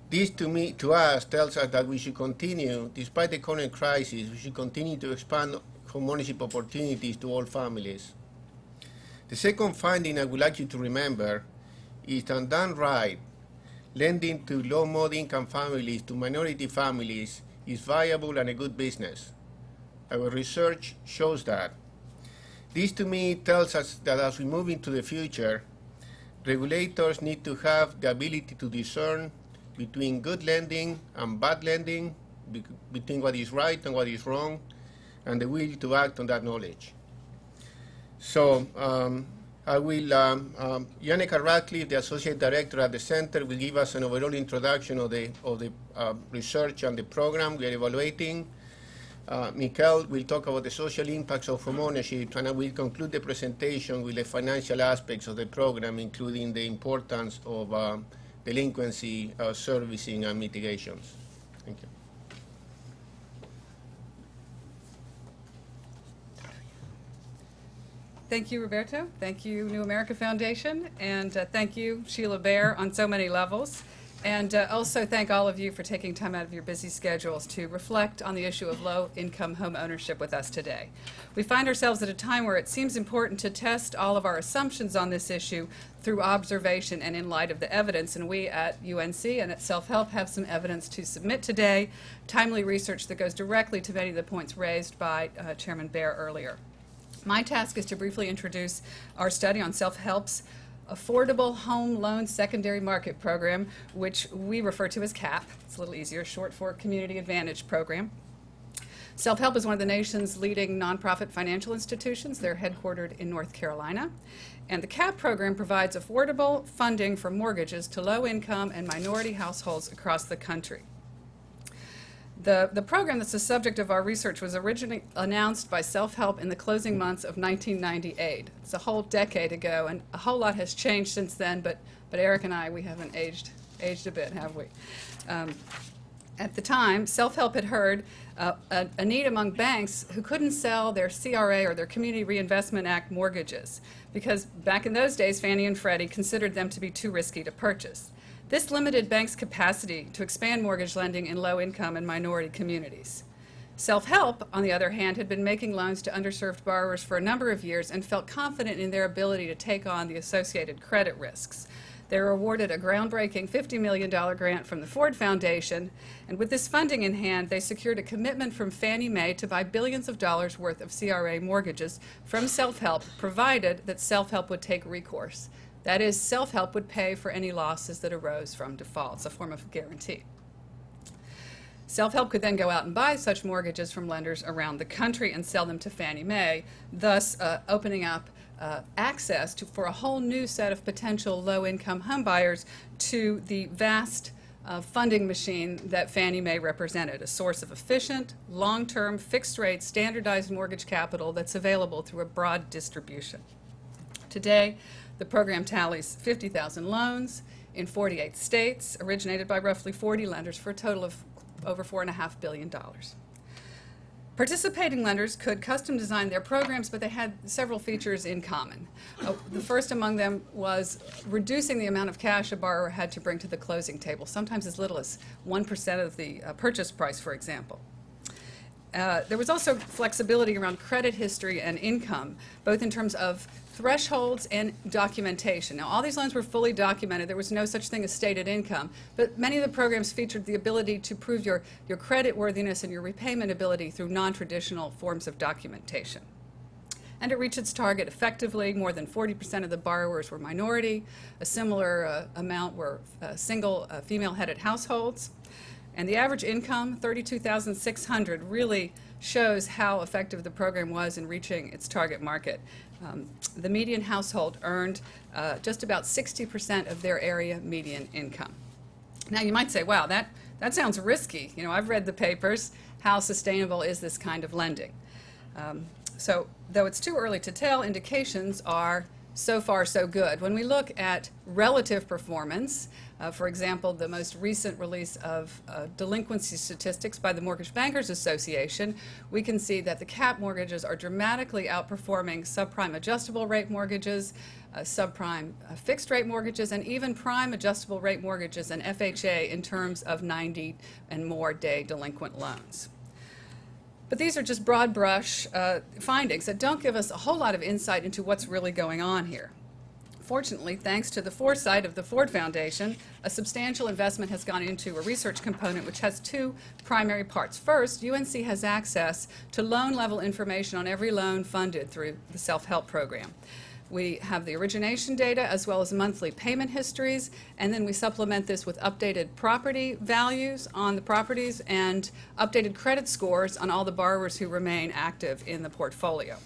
This, to us, tells us that we should continue, despite the current crisis, we should continue to expand homeownership opportunities to all families. The second finding I would like you to remember is that done right, lending to low-middle-income families, to minority families, is viable and a good business. Our research shows that. This, to me, tells us that as we move into the future, regulators need to have the ability to discern between good lending and bad lending, between what is right and what is wrong, and the will to act on that knowledge. So I will, Janneke Ratcliffe, the Associate Director at the Center, will give us an overall introduction of the research and the program we are evaluating. Michal will talk about the social impacts of homeownership, and I will conclude the presentation with the financial aspects of the program, including the importance of delinquency, servicing, and mitigations. Thank you. Thank you, Roberto. Thank you, New America Foundation. And thank you, Sheila Bair, on so many levels. And also thank all of you for taking time out of your busy schedules to reflect on the issue of low-income home ownership with us today. We find ourselves at a time where it seems important to test all of our assumptions on this issue through observation and in light of the evidence. And we at UNC and at Self-Help have some evidence to submit today, timely research that goes directly to many of the points raised by Chairman Bair earlier. My task is to briefly introduce our study on Self-Help's Affordable Home Loan Secondary Market Program, which we refer to as CAP. It's a little easier, short for Community Advantage Program. Self-Help is one of the nation's leading nonprofit financial institutions. They're headquartered in North Carolina. And the CAP program provides affordable funding for mortgages to low-income and minority households across the country. The program that's the subject of our research was originally announced by Self-Help in the closing months of 1998. It's a whole decade ago, and a whole lot has changed since then, but Eric and I, we haven't aged a bit, have we? At the time, Self-Help had heard a need among banks who couldn't sell their CRA or their Community Reinvestment Act mortgages, because back in those days, Fannie and Freddie considered them to be too risky to purchase. This limited banks' capacity to expand mortgage lending in low-income and minority communities. Self-Help, on the other hand, had been making loans to underserved borrowers for a number of years and felt confident in their ability to take on the associated credit risks. They were awarded a groundbreaking $50 million grant from the Ford Foundation, and with this funding in hand, they secured a commitment from Fannie Mae to buy billions of dollars worth of CRA mortgages from Self-Help, provided that Self-Help would take recourse. That is, Self-Help would pay for any losses that arose from defaults, a form of guarantee. Self-Help could then go out and buy such mortgages from lenders around the country and sell them to Fannie Mae, thus opening up access for a whole new set of potential low-income homebuyers to the vast funding machine that Fannie Mae represented, a source of efficient, long-term, fixed-rate, standardized mortgage capital that's available through a broad distribution. Today, the program tallies 50,000 loans in 48 states, originated by roughly 40 lenders for a total of over $4.5 billion. Participating lenders could custom design their programs, but they had several features in common. The first among them was reducing the amount of cash a borrower had to bring to the closing table, sometimes as little as 1% of the purchase price, for example. There was also flexibility around credit history and income, both in terms of thresholds and documentation. Now, all these loans were fully documented. There was no such thing as stated income, but many of the programs featured the ability to prove your credit worthiness and your repayment ability through non-traditional forms of documentation. And it reached its target effectively. More than 40% of the borrowers were minority. A similar amount were single female-headed households. And the average income, $32,600, really shows how effective the program was in reaching its target market. The median household earned just about 60% of their area median income. Now, you might say, wow, that sounds risky. You know, I've read the papers. how sustainable is this kind of lending? So though it's too early to tell, indications are so far so good. When we look at relative performance, for example, the most recent release of delinquency statistics by the Mortgage Bankers Association, we can see that the cap mortgages are dramatically outperforming subprime adjustable rate mortgages, subprime fixed rate mortgages, and even prime adjustable rate mortgages and FHA in terms of 90 and more day delinquent loans. But these are just broad brush findings that don't give us a whole lot of insight into what's really going on here. Fortunately, thanks to the foresight of the Ford Foundation, a substantial investment has gone into a research component which has two primary parts. First, UNC has access to loan-level information on every loan funded through the Self-Help program. We have the origination data as well as monthly payment histories, and then we supplement this with updated property values on the properties and updated credit scores on all the borrowers who remain active in the portfolio.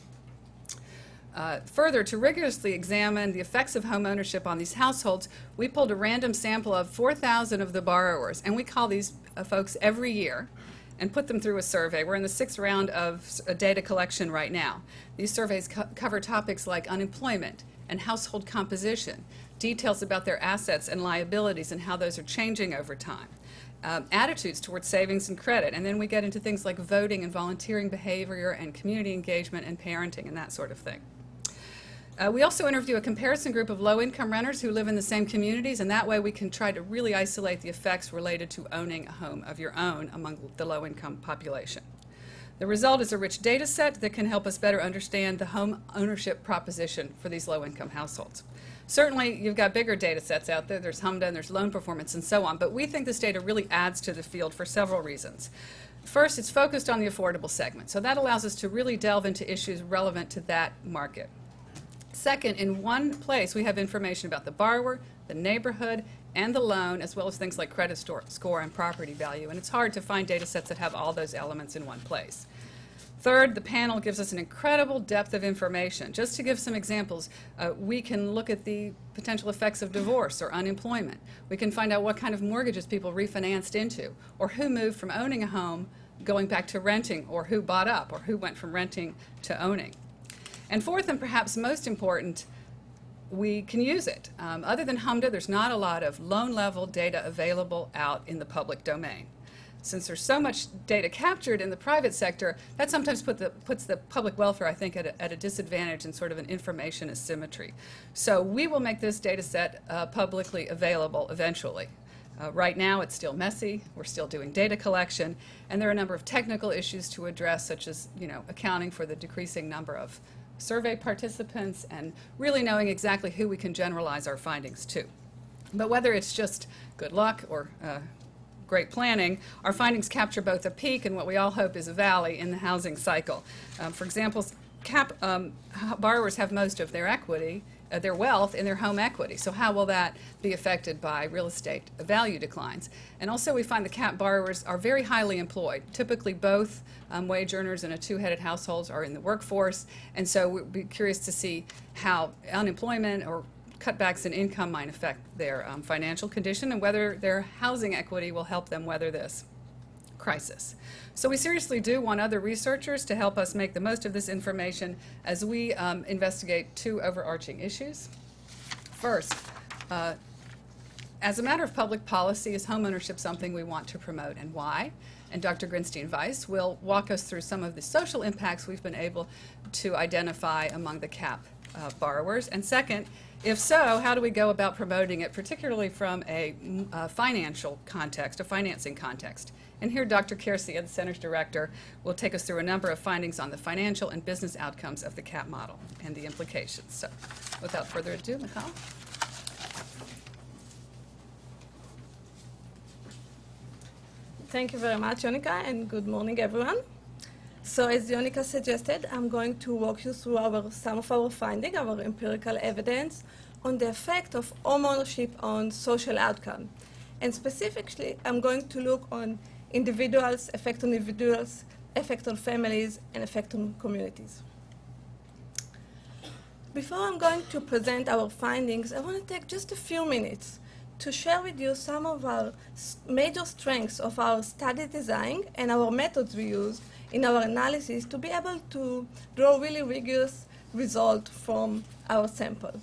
Further, to rigorously examine the effects of home ownership on these households, we pulled a random sample of 4,000 of the borrowers, and we call these folks every year and put them through a survey. We're in the 6th round of data collection right now. These surveys cover topics like unemployment and household composition, details about their assets and liabilities and how those are changing over time, attitudes towards savings and credit, and then we get into things like voting and volunteering behavior and community engagement and parenting and that sort of thing. We also interview a comparison group of low-income renters who live in the same communities, and that way we can try to really isolate the effects related to owning a home of your own among the low-income population. The result is a rich data set that can help us better understand the home ownership proposition for these low-income households. Certainly, you've got bigger data sets out there. There's HMDA and there's loan performance and so on, but we think this data really adds to the field for several reasons. First, it's focused on the affordable segment, so that allows us to really delve into issues relevant to that market. Second, in one place, we have information about the borrower, the neighborhood, and the loan, as well as things like credit score and property value, and it's hard to find data sets that have all those elements in one place. Third, the panel gives us an incredible depth of information. Just to give some examples, we can look at the potential effects of divorce or unemployment. We can find out what kind of mortgages people refinanced into, or who moved from owning a home going back to renting, or who bought up, or who went from renting to owning. And fourth, and perhaps most important, we can use it. Other than HMDA, there's not a lot of loan-level data available out in the public domain. Since there's so much data captured in the private sector, that sometimes puts the public welfare, I think, at a disadvantage in sort of an information asymmetry. So we will make this data set publicly available eventually. Right now, it's still messy. We're still doing data collection, and there are a number of technical issues to address, such as, you know, accounting for the decreasing number of survey participants and really knowing exactly who we can generalize our findings to. But whether it's just good luck or great planning, our findings capture both a peak and what we all hope is a valley in the housing cycle. For example, borrowers have most of their equity, their wealth in their home equity. So how will that be affected by real estate value declines? And also we find the cap borrowers are very highly employed. Typically both wage earners in a two-headed household are in the workforce, and so we'd be curious to see how unemployment or cutbacks in income might affect their financial condition and whether their housing equity will help them weather this crisis. So we seriously do want other researchers to help us make the most of this information as we investigate two overarching issues. First, as a matter of public policy, is homeownership something we want to promote and why? And Dr. Grinstein-Weiss will walk us through some of the social impacts we've been able to identify among the cap borrowers. And second, if so, how do we go about promoting it, particularly from a financial context, a financing context? And here Dr. Quercia, the center's director, will take us through a number of findings on the financial and business outcomes of the CAP model and the implications. So without further ado, Michal. Thank you very much, Janneke, and good morning, everyone. So as Janneke suggested, I'm going to walk you through some of our findings, our empirical evidence on the effect of home ownership on social outcome. And specifically, I'm going to look on individuals, effect on families, and effect on communities. Before I'm going to present our findings, I want to take just a few minutes to share with you some of our major strengths of our study design and our methods we use in our analysis to be able to draw really rigorous results from our sample.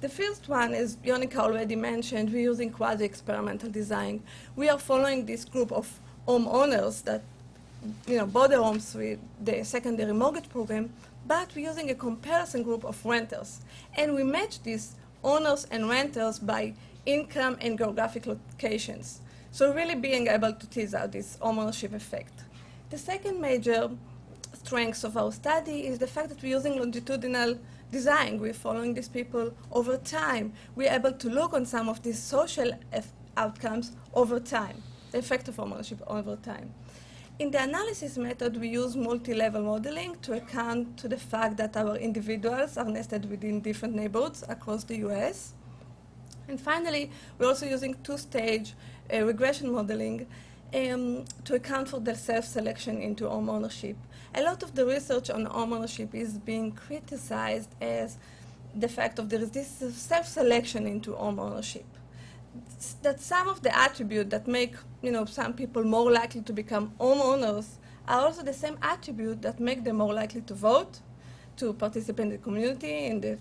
The first one, as Janneke already mentioned, we're using quasi-experimental design. We are following this group of homeowners that bought their homes with the secondary mortgage program, but we're using a comparison group of renters. And we match these owners and renters by income and geographic locations. So really being able to tease out this homeownership effect. The second major strength of our study is the fact that we're using longitudinal design. We're following these people over time. We're able to look on some of these social outcomes over time, the effect of homeownership over time. In the analysis method, we use multi-level modeling to account to the fact that our individuals are nested within different neighborhoods across the US. And finally, we're also using two-stage regression modeling to account for the self-selection into home ownership. A lot of the research on home ownership is being criticized as the fact of there is this self-selection into home ownership. That some of the attributes that make some people more likely to become homeowners are also the same attributes that make them more likely to vote, to participate in the community, and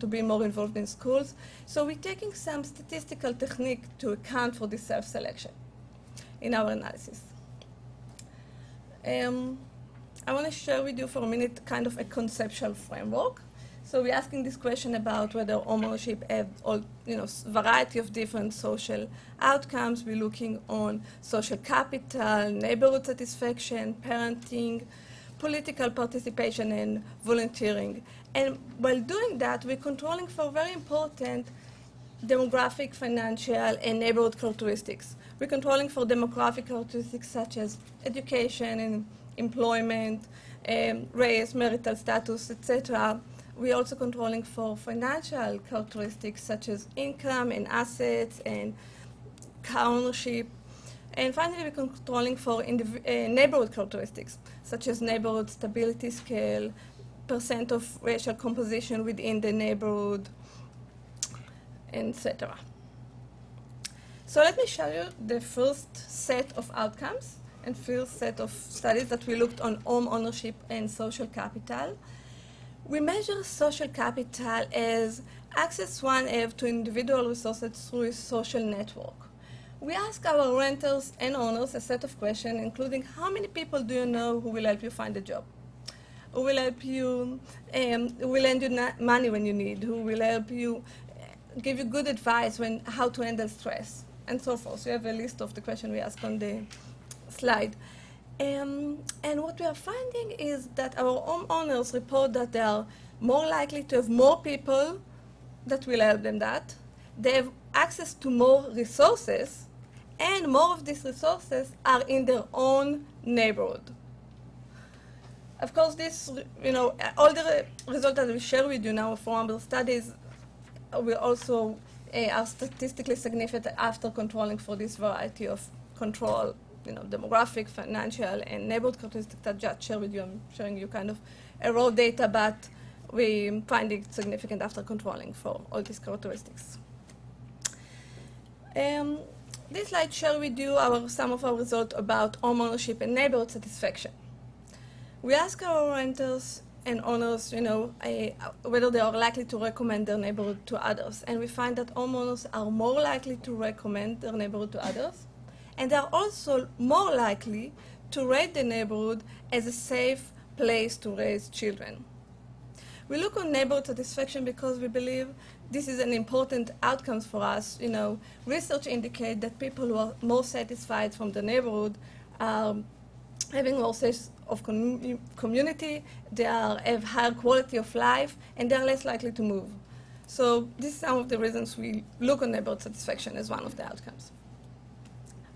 to be more involved in schools. So we're taking some statistical technique to account for this self-selection in our analysis. I want to share with you for a minute kind of a conceptual framework. So we're asking this question about whether homeownership has all, variety of different social outcomes. We're looking on social capital, neighborhood satisfaction, parenting, political participation, and volunteering. And while doing that, we're controlling for very important demographic, financial, and neighborhood characteristics. We're controlling for demographic characteristics such as education and employment, race, marital status, etc. We're also controlling for financial characteristics such as income and assets and car ownership. And finally, we're controlling for neighborhood characteristics such as neighborhood stability scale, percent of racial composition within the neighborhood, etc. So let me show you the first set of outcomes and first set of studies that we looked on home ownership and social capital. We measure social capital as access one have to individual resources through a social network. We ask our renters and owners a set of questions, including how many people do you know who will help you find a job, who will help you, who will lend you money when you need, who will help you, give you good advice when how to handle stress, and so forth. So you have a list of the questions we ask on the slide. And what we are finding is that our homeowners report that they are more likely to have more people that will help them that. They have access to more resources, and more of these resources are in their own neighborhood. Of course, this, all the results that we share with you now from our studies will also are statistically significant after controlling for this variety of control. Demographic, financial, and neighborhood characteristics that I just shared with you. I'm showing you kind of a raw data, but we find it significant after controlling for all these characteristics. This slide shares with you some of our results about home ownership and neighborhood satisfaction. We ask our renters and owners, whether they are likely to recommend their neighborhood to others, and we find that homeowners are more likely to recommend their neighborhood to others. And they are also more likely to rate the neighborhood as a safe place to raise children. We look on neighborhood satisfaction because we believe this is an important outcome for us. Research indicates that people who are more satisfied from the neighborhood are having more sense of community, they have higher quality of life, and they are less likely to move. So this is some of the reasons we look on neighborhood satisfaction as one of the outcomes.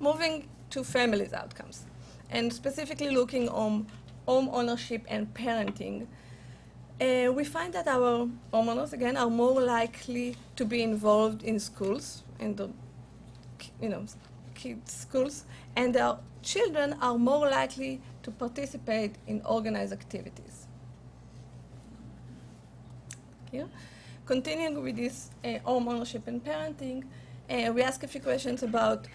Moving to families' outcomes, and specifically looking on home ownership and parenting, we find that our homeowners, again, are more likely to be involved in schools, in the kids' schools, and their children are more likely to participate in organized activities. Continuing with this home ownership and parenting, We ask a few questions about,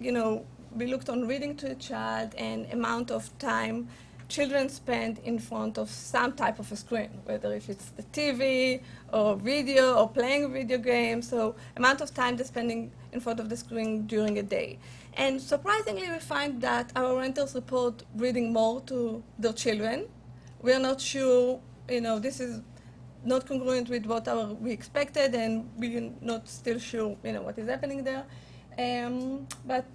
you know, we looked on reading to a child and amount of time children spend in front of some type of a screen, whether if it's the TV or video or playing video games, so amount of time they're spending in front of the screen during a day. And surprisingly, we find that our renters report reading more to their children. We are not sure, you know, this is not congruent with what we expected, and we're not still sure, you know, what is happening there. But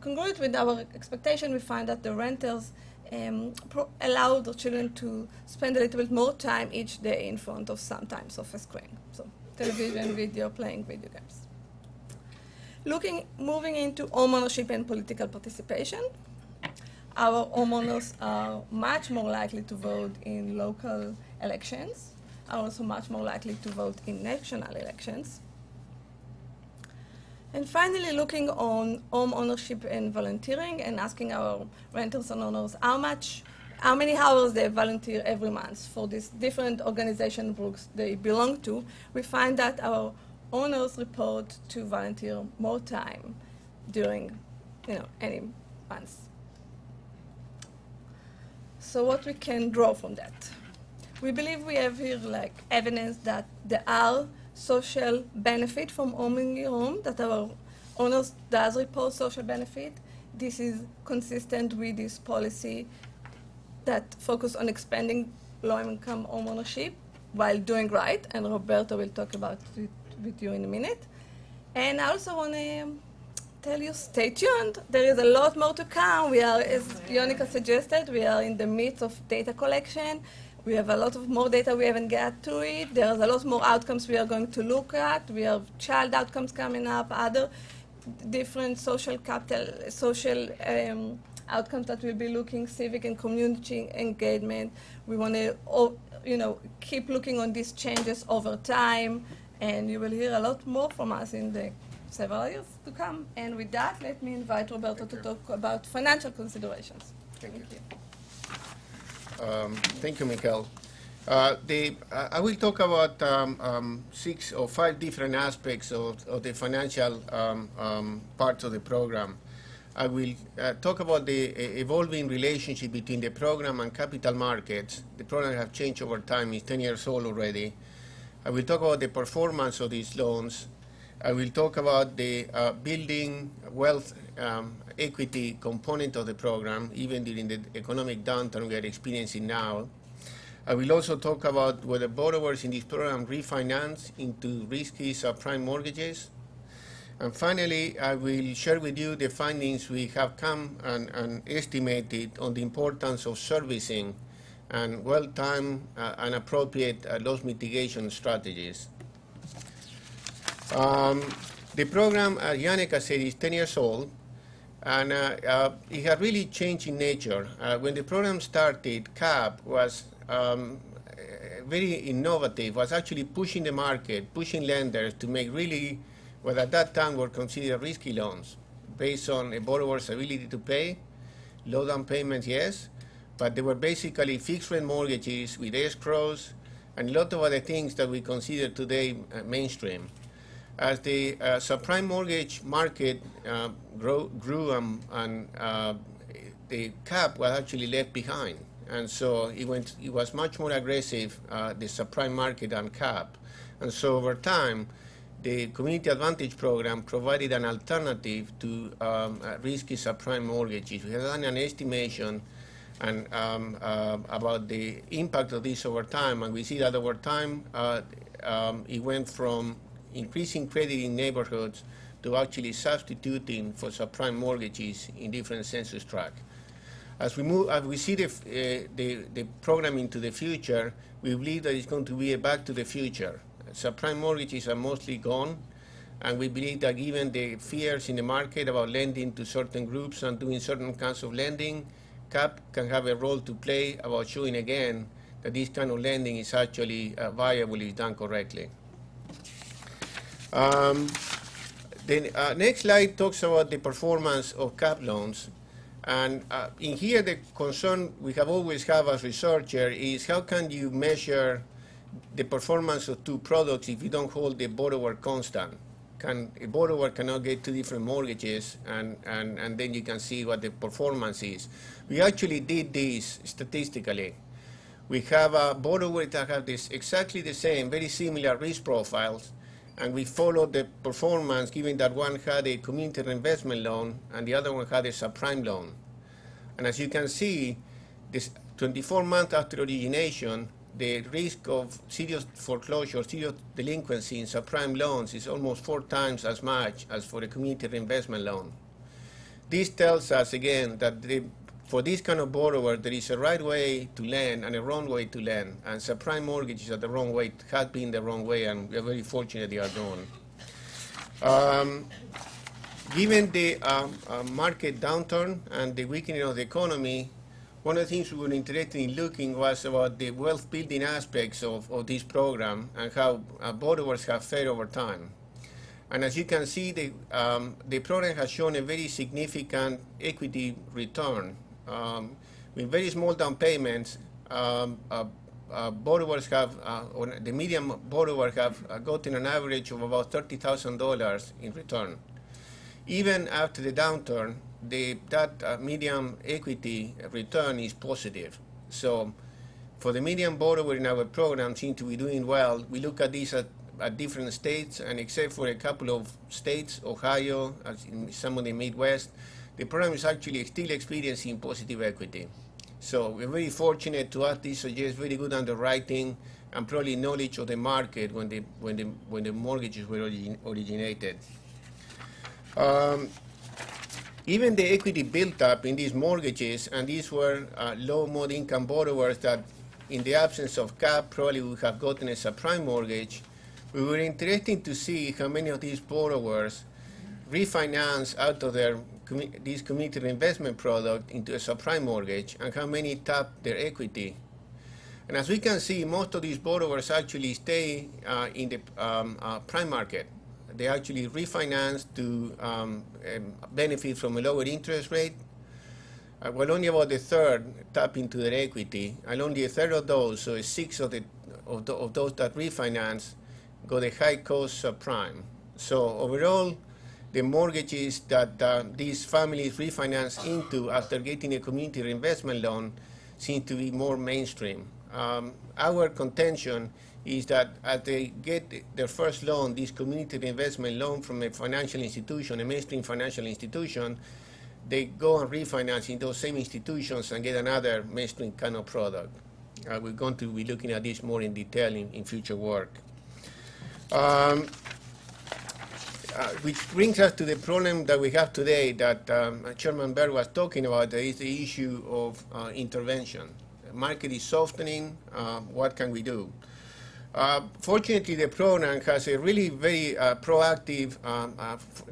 congruent with our expectation, we find that the renters allow the children to spend a little bit more time each day in front of sometimes of a screen, so television, video, playing video games. Moving into homeownership and political participation, our homeowners are much more likely to vote in local elections, are also much more likely to vote in national elections. And finally, looking on home ownership and volunteering and asking our renters and owners how many hours they volunteer every month for these different organization groups they belong to, we find that our owners report to volunteer more time during, you know, any month. So what we can draw from that? We believe we have here like evidence that there are social benefit from owning your home, that our owners does report social benefit. This is consistent with this policy that focus on expanding low-income home ownership while doing right, and Roberto will talk about it with you in a minute. And I also want to tell you, stay tuned. There is a lot more to come. We are, as Janneke suggested, we are in the midst of data collection. We have a lot of more data we haven't got to it. There's a lot more outcomes we are going to look at. We have child outcomes coming up, other different social capital, social outcomes that we'll be looking, civic and community engagement. We want to, you know, keep looking on these changes over time, and you will hear a lot more from us in the several years to come. And with that, let me invite Roberto to talk about financial considerations. Thank you. Thank you, Michal. I will talk about 6 or 5 different aspects of the financial part of the program. I will talk about the evolving relationship between the program and capital markets. The program has changed over time. It's 10 years old already. I will talk about the performance of these loans. I will talk about the building wealth equity component of the program, even during the economic downturn we are experiencing now. I will also talk about whether borrowers in this program refinance into risky subprime mortgages. And finally, I will share with you the findings we have come and estimated on the importance of servicing and well-timed and appropriate loss mitigation strategies. The program, as Janneke said, is 10 years old. And it had really changed in nature. When the program started, CAP was very innovative, was actually pushing the market, pushing lenders to make really what at that time were considered risky loans based on a borrower's ability to pay, low down payments, yes, but they were basically fixed rent mortgages with escrows and a lot of other things that we consider today mainstream. As the subprime mortgage market grew and the cap was actually left behind. And so it was much more aggressive, the subprime market and cap. And so over time, the Community Advantage Program provided an alternative to risky subprime mortgages. We have done an estimation and, about the impact of this over time. And we see that over time, it went from increasing credit in neighborhoods to actually substituting for subprime mortgages in different census tracts. As we see the program into the future, we believe that it's going to be a back to the future. Subprime mortgages are mostly gone, and we believe that given the fears in the market about lending to certain groups and doing certain kinds of lending, CAP can have a role to play about showing again that this kind of lending is actually viable if done correctly. The next slide talks about the performance of CAP loans. And in here, the concern we have always have as researchers is how can you measure the performance of two products if you don't hold the borrower constant? a borrower cannot get two different mortgages, and then you can see what the performance is. We actually did this statistically. We have a borrower that have this exactly the same, very similar risk profiles, and we followed the performance given that one had a community reinvestment loan and the other one had a subprime loan. And as you can see, this 24 months after origination, the risk of serious foreclosure, serious delinquency in subprime loans is almost 4 times as much as for a community reinvestment loan. This tells us again that for this kind of borrower, there is a right way to lend and a wrong way to lend, and subprime mortgages are the wrong way, have been the wrong way, and we are very fortunate they are gone. Given the market downturn and the weakening of the economy, one of the things we were interested in looking was about the wealth building aspects of this program and how borrowers have fared over time. And as you can see, the program has shown a very significant equity return. With very small down payments, borrowers have, the median borrower have gotten an average of about $30,000 in return. Even after the downturn, that median equity return is positive. So for the median borrower in our program seems to be doing well. We look at this at different states, and except for a couple of states, Ohio, as in some of the Midwest, the program is actually still experiencing positive equity. So we're very fortunate to have this suggest very good underwriting and probably knowledge of the market when the mortgages were originated. Even the equity built up in these mortgages, and these were low mode income borrowers that in the absence of cap probably would have gotten a subprime mortgage, we were interested to see how many of these borrowers refinance out of this community reinvestment product into a subprime mortgage and how many tap their equity. And as we can see, most of these borrowers actually stay in the prime market. They actually refinance to benefit from a lower interest rate. Well, only about a third tap into their equity, and only a third of those, so 6 of those that refinance, got a high cost subprime. So overall, the mortgages that these families refinance into after getting a community reinvestment loan seem to be more mainstream. Our contention is that as they get their first loan, this community reinvestment loan from a financial institution, a mainstream financial institution, they go and refinance in those same institutions and get another mainstream kind of product. We're going to be looking at this more in detail in future work. Which brings us to the problem that we have today that Chairman Bair was talking about, that is the issue of intervention. The market is softening. What can we do? Fortunately, the program has a really very proactive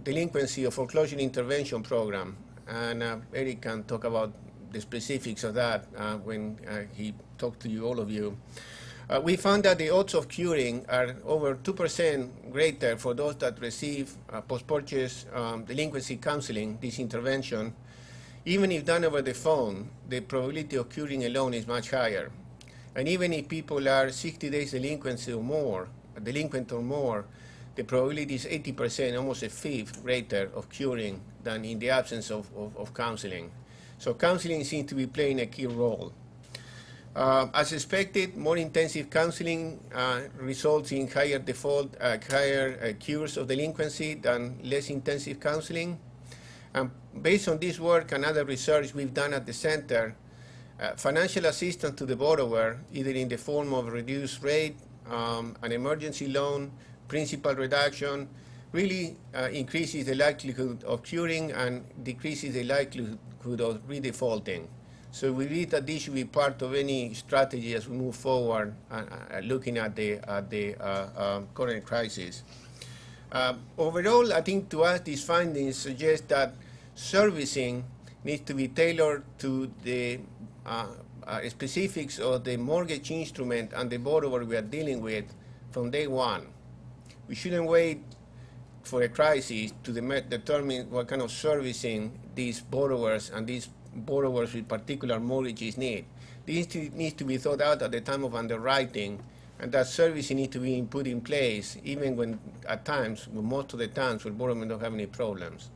delinquency or foreclosure intervention program, and Eric can talk about the specifics of that when he talks to you, all of you. We found that the odds of curing are over 2% greater for those that receive post-purchase delinquency counseling, this intervention. Even if done over the phone, the probability of curing alone is much higher. And even if people are 60 days delinquent or more, the probability is 80%, almost a fifth greater of curing than in the absence of counseling. So counseling seems to be playing a key role. As expected, more intensive counseling results in higher default, higher cures of delinquency than less intensive counseling. And based on this work and other research we've done at the center, financial assistance to the borrower, either in the form of reduced rate, an emergency loan, principal reduction, really increases the likelihood of curing and decreases the likelihood of redefaulting. So we read that this should be part of any strategy as we move forward, looking at the current crisis. Overall, I think to us these findings suggest that servicing needs to be tailored to the specifics of the mortgage instrument and the borrower we are dealing with from day one. We shouldn't wait for a crisis to determine what kind of servicing these borrowers and these borrowers with particular mortgages need. This needs to be thought out at the time of underwriting And that service you need to be put in place, even when at times, most of the times, when borrowers don't have any problems.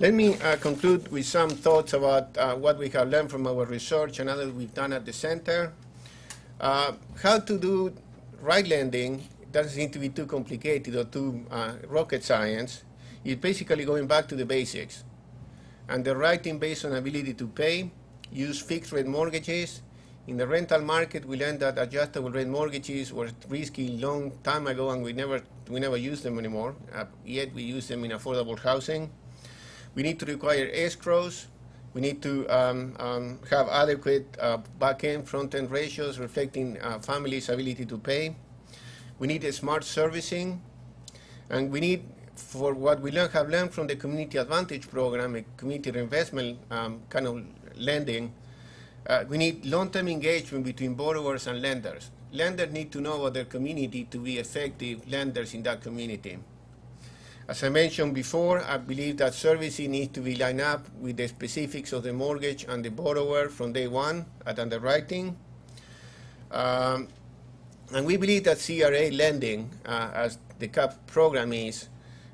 Let me conclude with some thoughts about what we have learned from our research and others we've done at the center. How to do right lending doesn't seem to be too complicated or too rocket science. It's basically going back to the basics. Underwriting based on ability to pay, use fixed rate mortgages. In the rental market, we learned that adjustable rate mortgages were risky long time ago, and we never use them anymore. Yet we use them in affordable housing. We need to require escrows. We need to have adequate back-end, front-end ratios reflecting families' ability to pay. We need a smart servicing, and we need, for what we have learned from the Community Advantage Program, a community reinvestment kind of lending. We need long-term engagement between borrowers and lenders. Lenders need to know about their community to be effective lenders in that community. As I mentioned before, I believe that servicing needs to be lined up with the specifics of the mortgage and the borrower from day one at underwriting. And we believe that CRA lending, as the CAP program is,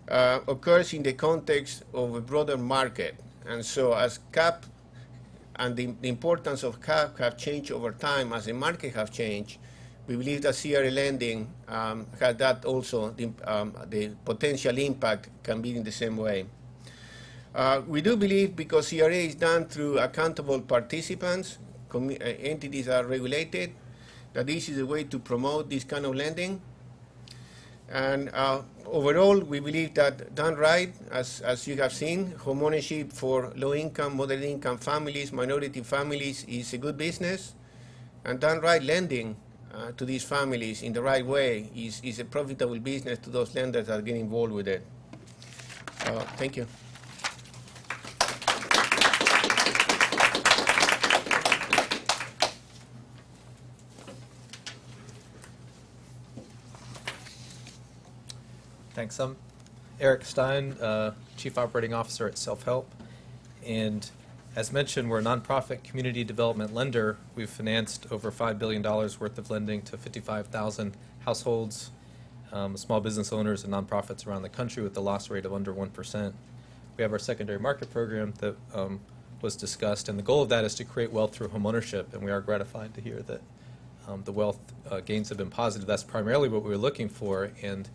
occurs in the context of a broader market. And so as CAP and the importance of CAP have changed over time as the market have changed, we believe that CRA lending has that also, the potential impact can be in the same way. We do believe, because CRA is done through accountable participants, entities that are regulated, that this is a way to promote this kind of lending. And overall, we believe that done right, as you have seen, homeownership for low-income, moderate-income families, minority families is a good business. And done right, lending to these families in the right way is a profitable business to those lenders that get involved with it. Thank you. Thanks. I'm Eric Stein, Chief Operating Officer at Self-Help. And as mentioned, we're a nonprofit community development lender. We've financed over $5 billion worth of lending to 55,000 households, small business owners, and nonprofits around the country with a loss rate of under 1%. We have our secondary market program that was discussed, and the goal of that is to create wealth through homeownership. And we are gratified to hear that the wealth gains have been positive. That's primarily what we were looking for. And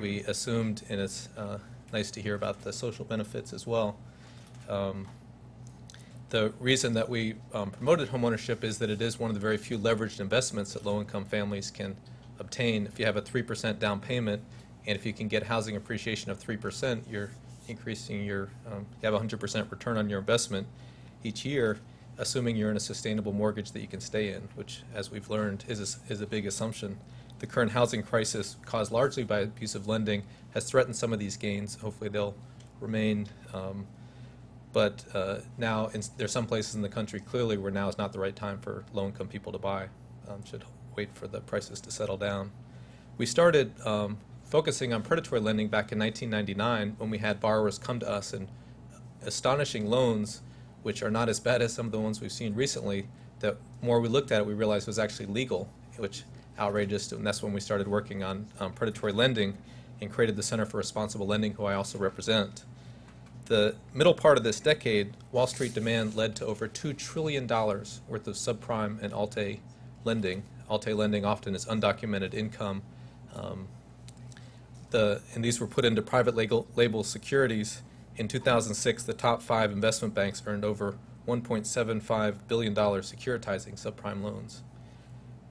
we assumed, and it's nice to hear about the social benefits as well. The reason that we promoted homeownership is that it is one of the very few leveraged investments that low-income families can obtain. If you have a 3% down payment, and if you can get housing appreciation of 3%, you're increasing your, you have 100% return on your investment each year, assuming you're in a sustainable mortgage that you can stay in, which, as we've learned, is a big assumption. The current housing crisis, caused largely by abusive lending, has threatened some of these gains. Hopefully they'll remain. But now there's some places in the country clearly where now is not the right time for low-income people to buy. Should wait for the prices to settle down. We started focusing on predatory lending back in 1999 when we had borrowers come to us and astonishing loans, which are not as bad as some of the ones we've seen recently, that more we looked at it, we realized was actually legal, which outrageous, and that's when we started working on predatory lending and created the Center for Responsible Lending, who I also represent. The middle part of this decade, Wall Street demand led to over $2 trillion worth of subprime and Alt-A lending. Alt-A lending often is undocumented income, and these were put into private label securities. In 2006, the top 5 investment banks earned over $1.75 billion securitizing subprime loans.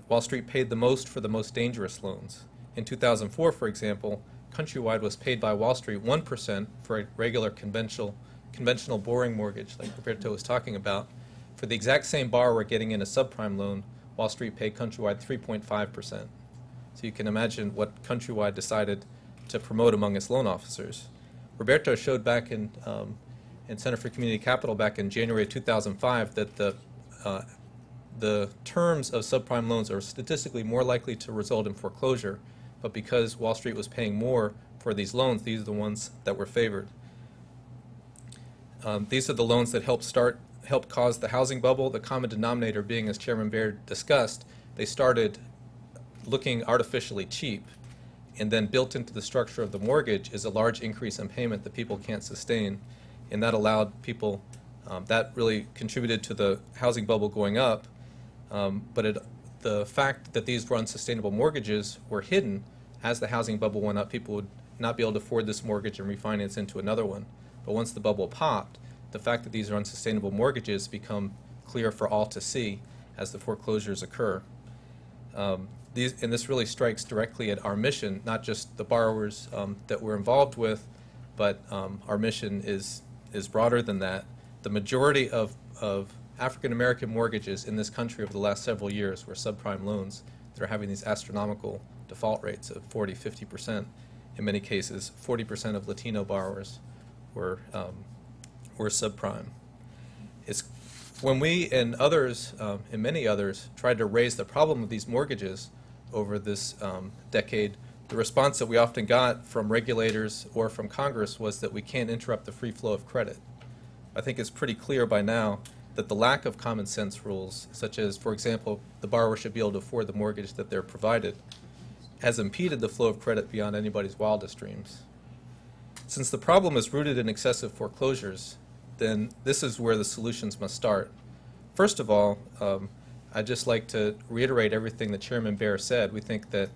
Wall Street paid the most for the most dangerous loans. In 2004, for example, Countrywide was paid by Wall Street 1% for a regular conventional boring mortgage, like Roberto was talking about. For the exact same borrower getting in a subprime loan, Wall Street paid Countrywide 3.5%. So you can imagine what Countrywide decided to promote among its loan officers. Roberto showed back in Center for Community Capital back in January 2005 that the terms of subprime loans are statistically more likely to result in foreclosure, but because Wall Street was paying more for these loans, these are the ones that were favored. These are the loans that helped start helped cause the housing bubble, the common denominator being, as Chairman Bair discussed, they started looking artificially cheap, and then built into the structure of the mortgage is a large increase in payment that people can't sustain, and that allowed people, that really contributed to the housing bubble going up, but the fact that these were unsustainable mortgages were hidden. As the housing bubble went up, people would not be able to afford this mortgage and refinance into another one. But once the bubble popped, the fact that these are unsustainable mortgages become clear for all to see as the foreclosures occur. And this really strikes directly at our mission, not just the borrowers that we're involved with, but our mission is broader than that. The majority of African-American mortgages in this country over the last several years were subprime loans that are having these astronomical default rates of 40–50%. In many cases, 40% of Latino borrowers were subprime. It's when we and others, and many others, tried to raise the problem of these mortgages over this decade, the response that we often got from regulators or from Congress was that we can't interrupt the free flow of credit. I think it's pretty clear by now that the lack of common sense rules, such as, for example, the borrower should be able to afford the mortgage that they're provided, has impeded the flow of credit beyond anybody's wildest dreams. Since the problem is rooted in excessive foreclosures, then this is where the solutions must start. First of all, I'd just like to reiterate everything that Chairman Bair said. We think that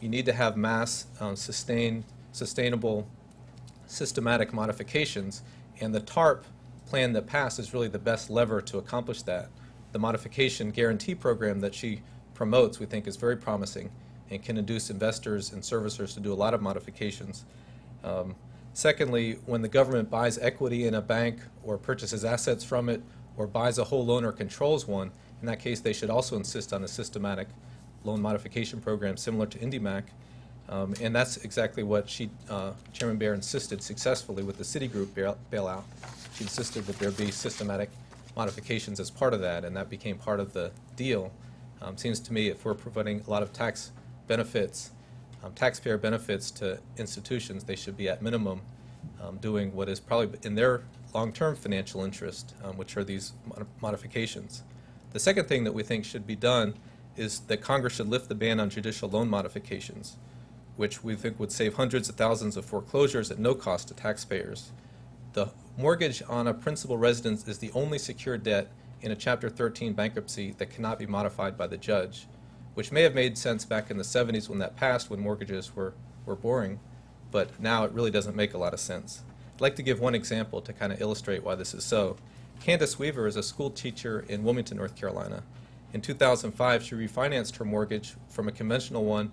you need to have mass, sustainable, systematic modifications, and the TARP plan that passed is really the best lever to accomplish that. The modification guarantee program that she promotes, we think, is very promising and can induce investors and servicers to do a lot of modifications. Secondly, when the government buys equity in a bank or purchases assets from it or buys a whole loan or controls one, in that case they should also insist on a systematic loan modification program similar to IndyMac. And that's exactly what she, Chairman Bair insisted successfully with the Citigroup bailout. She insisted that there be systematic modifications as part of that, and that became part of the deal. Seems to me if we're providing a lot of tax benefits, taxpayer benefits to institutions, they should be at minimum doing what is probably in their long-term financial interest, which are these modifications. The second thing that we think should be done is that Congress should lift the ban on judicial loan modifications, which we think would save hundreds of thousands of foreclosures at no cost to taxpayers. The mortgage on a principal residence is the only secured debt in a Chapter 13 bankruptcy that cannot be modified by the judge, which may have made sense back in the 70s when that passed, when mortgages were boring, but now it really doesn't make a lot of sense. I'd like to give one example to kind of illustrate why this is so. Candace Weaver is a school teacher in Wilmington, North Carolina. In 2005, she refinanced her mortgage from a conventional one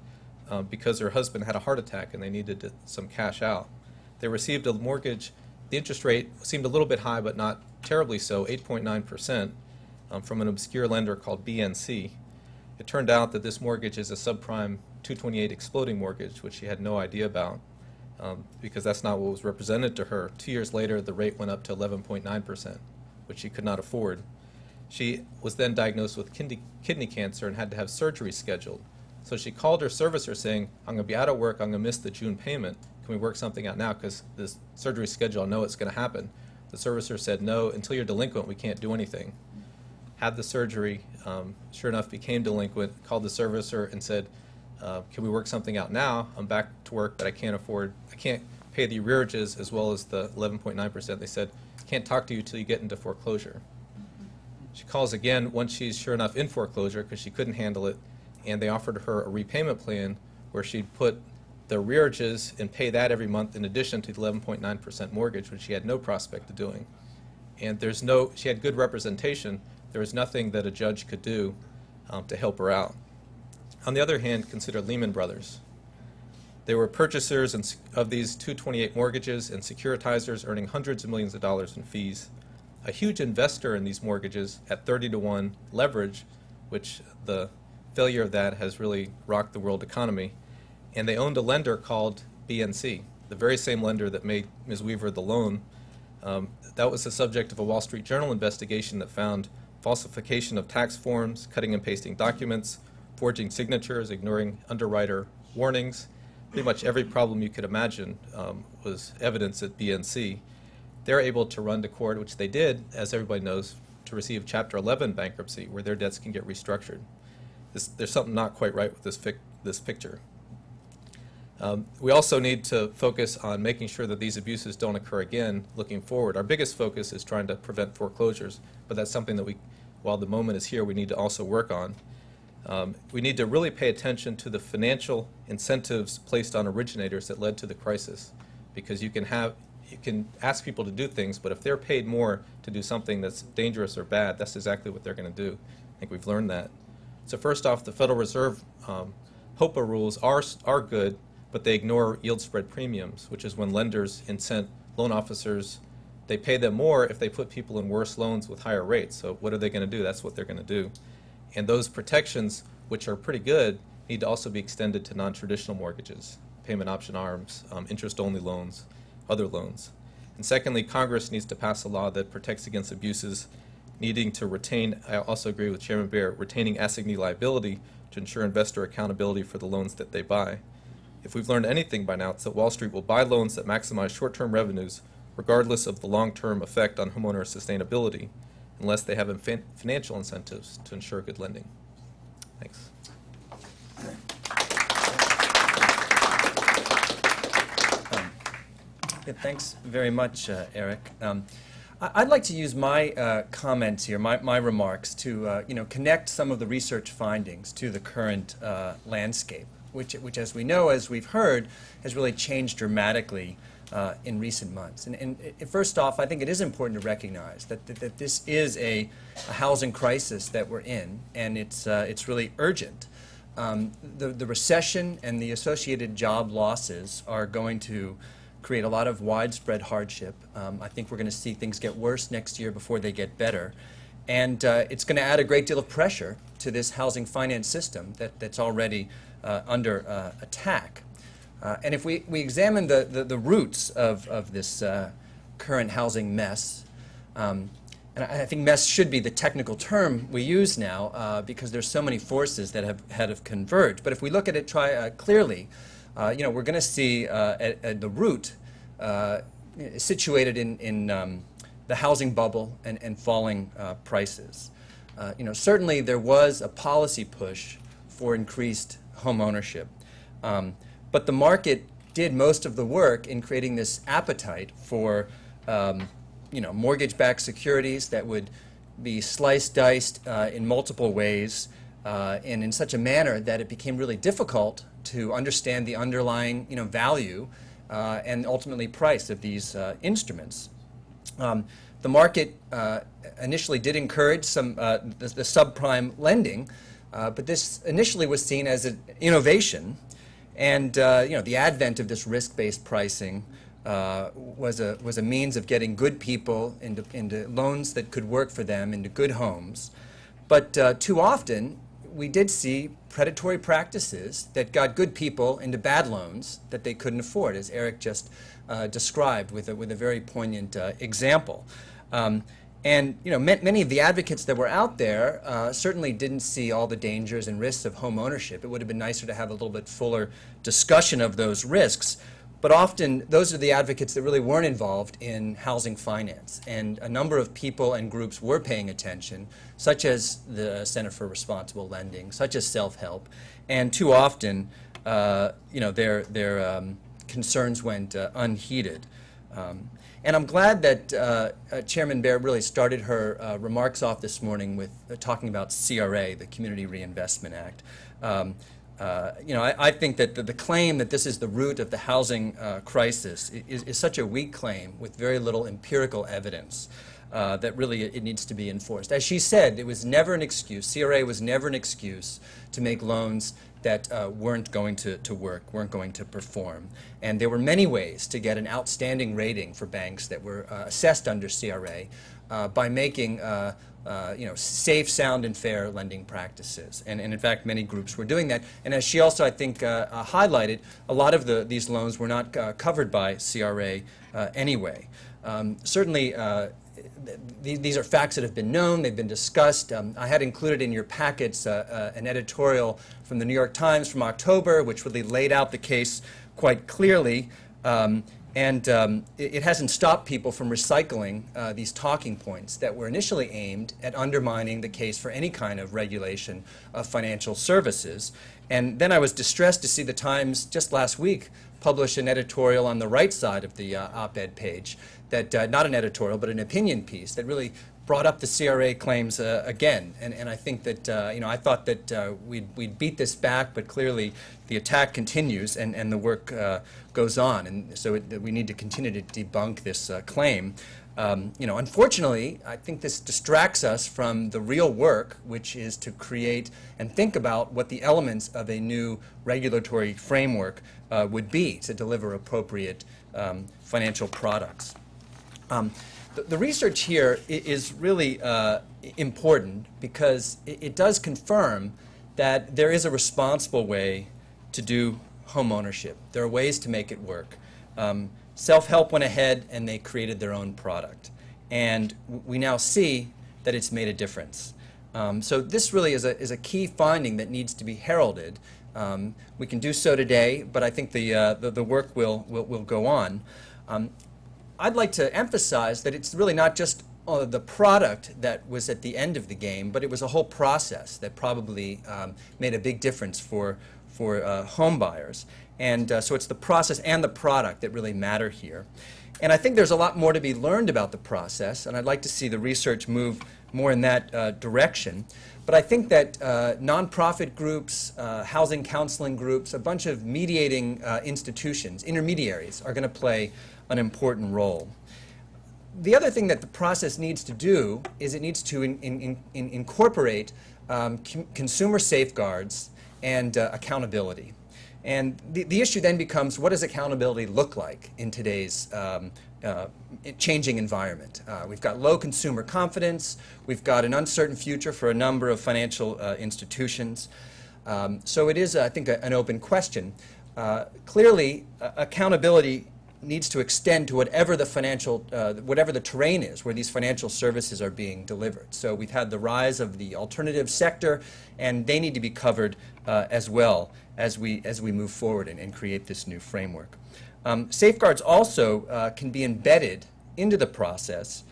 because her husband had a heart attack and they needed some cash out. They received a mortgage. The interest rate seemed a little bit high, but not terribly so, 8.9%, from an obscure lender called BNC. It turned out that this mortgage is a subprime 228 exploding mortgage, which she had no idea about, because that's not what was represented to her. 2 years later, the rate went up to 11.9%, which she could not afford. She was then diagnosed with kidney cancer and had to have surgery scheduled. So she called her servicer saying, I'm going to be out of work, I'm going to miss the June payment. Can we work something out now? Because this surgery schedule, I know it's going to happen. The servicer said, no, until you're delinquent, we can't do anything. Had the surgery, sure enough, became delinquent, called the servicer and said, can we work something out now? I'm back to work, but I can't pay the arrearages as well as the 11.9%. They said, can't talk to you till you get into foreclosure. She calls again once she's sure enough in foreclosure because she couldn't handle it. And they offered her a repayment plan where she'd put the arrearages and pay that every month in addition to the 11.9% mortgage, which she had no prospect of doing. And there's no, she had good representation. There was nothing that a judge could do to help her out. On the other hand, consider Lehman Brothers. They were purchasers of these 228 mortgages and securitizers earning hundreds of millions of dollars in fees. A huge investor in these mortgages at 30-to-1 leverage, which the failure of that has really rocked the world economy. And they owned a lender called BNC, the very same lender that made Ms. Weaver the loan. That was the subject of a Wall Street Journal investigation that found falsification of tax forms, cutting and pasting documents, forging signatures, ignoring underwriter warnings. Pretty much every problem you could imagine was evidence at BNC. they're able to run to court, which they did, as everybody knows, to receive Chapter 11 bankruptcy, where their debts can get restructured. There's something not quite right with this picture. We also need to focus on making sure that these abuses don't occur again looking forward. Our biggest focus is trying to prevent foreclosures, but that's something that we, while the moment is here, we need to also work on. We need to really pay attention to the financial incentives placed on originators that led to the crisis, because you can ask people to do things, but if they're paid more to do something that's dangerous or bad, that's exactly what they're going to do. I think we've learned that. So first off, the Federal Reserve HOPA rules are good, but they ignore yield spread premiums, which is when lenders incent loan officers. They pay them more if they put people in worse loans with higher rates. So what are they going to do? That's what they're going to do. And those protections, which are pretty good, need to also be extended to non-traditional mortgages, payment option ARMs, interest-only loans, other loans. And secondly, Congress needs to pass a law that protects against abuses, needing to retain, I also agree with Chairman Bair, retaining assignee liability to ensure investor accountability for the loans that they buy. If we've learned anything by now, it's that Wall Street will buy loans that maximize short-term revenues regardless of the long-term effect on homeowner sustainability, unless they have financial incentives to ensure good lending. Thanks. Thanks very much, Eric. I'd like to use my comments here, my remarks, to connect some of the research findings to the current landscape, which as we know, as we've heard, has really changed dramatically in recent months. And first off, I think it is important to recognize that this is a housing crisis that we're in, and it's really urgent. The recession and the associated job losses are going to create a lot of widespread hardship. I think we're going to see things get worse next year before they get better. And it's going to add a great deal of pressure to this housing finance system that's already under attack. And if we examine the roots of this current housing mess, and I think mess should be the technical term we use now because there's so many forces that have had of converged. But if we look at it clearly, we're going to see at the root situated in the housing bubble and falling prices. Certainly there was a policy push for increased home ownership. But the market did most of the work in creating this appetite for, mortgage-backed securities that would be sliced, diced in multiple ways and in such a manner that it became really difficult to understand the underlying, value and ultimately price of these instruments. The market initially did encourage some the subprime lending, but this initially was seen as an innovation. And the advent of this risk-based pricing was a means of getting good people into loans that could work for them, into good homes. But too often, we did see predatory practices that got good people into bad loans that they couldn't afford, as Eric just described with a very poignant example. And many of the advocates that were out there certainly didn't see all the dangers and risks of home ownership. It would have been nicer to have a little bit fuller discussion of those risks. But often, those are the advocates that really weren't involved in housing finance. And a number of people and groups were paying attention, such as the Center for Responsible Lending, such as Self-Help. And too often, their concerns went unheeded. And I'm glad that Chairman Bair really started her remarks off this morning with talking about CRA, the Community Reinvestment Act. I think that the claim that this is the root of the housing crisis is such a weak claim with very little empirical evidence that really it needs to be enforced. As she said, it was never an excuse. CRA was never an excuse to make loans that weren't going to work, weren't going to perform. And there were many ways to get an outstanding rating for banks that were assessed under CRA by making safe, sound, and fair lending practices. And in fact, many groups were doing that. And as she also, I think, highlighted, a lot of these loans were not covered by CRA anyway. Certainly, these are facts that have been known, they've been discussed. I had included in your packets an editorial from the New York Times from October, which really laid out the case quite clearly. And it hasn't stopped people from recycling these talking points that were initially aimed at undermining the case for any kind of regulation of financial services. And then I was distressed to see the Times just last week publish an editorial on the right side of the op-ed page, that not an editorial, but an opinion piece that really brought up the CRA claims again. And I think that, you know, I thought that we'd beat this back, but clearly the attack continues and the work goes on. And so we need to continue to debunk this claim. You know, unfortunately, I think this distracts us from the real work, which is to create and think about what the elements of a new regulatory framework would be to deliver appropriate financial products. The research here is really important because it does confirm that there is a responsible way to do home ownership. There are ways to make it work. Self-Help went ahead and they created their own product. And we now see that it's made a difference. So this really is a key finding that needs to be heralded. We can do so today, but I think the work will go on. I'd like to emphasize that it's really not just the product that was at the end of the game, but it was a whole process that probably made a big difference for home buyers. And so it's the process and the product that really matter here. And I think there's a lot more to be learned about the process, and I'd like to see the research move more in that direction. But I think that nonprofit groups, housing counseling groups, a bunch of mediating institutions, intermediaries, are going to play an important role. The other thing that the process needs to do is it needs to incorporate consumer safeguards and accountability. And the issue then becomes, what does accountability look like in today's changing environment? We've got low consumer confidence. We've got an uncertain future for a number of financial institutions. So it is, I think, an open question. Clearly, accountability needs to extend to whatever the financial, whatever the terrain is where these financial services are being delivered. So we've had the rise of the alternative sector, and they need to be covered as well as we move forward and create this new framework. Safeguards also can be embedded into the process,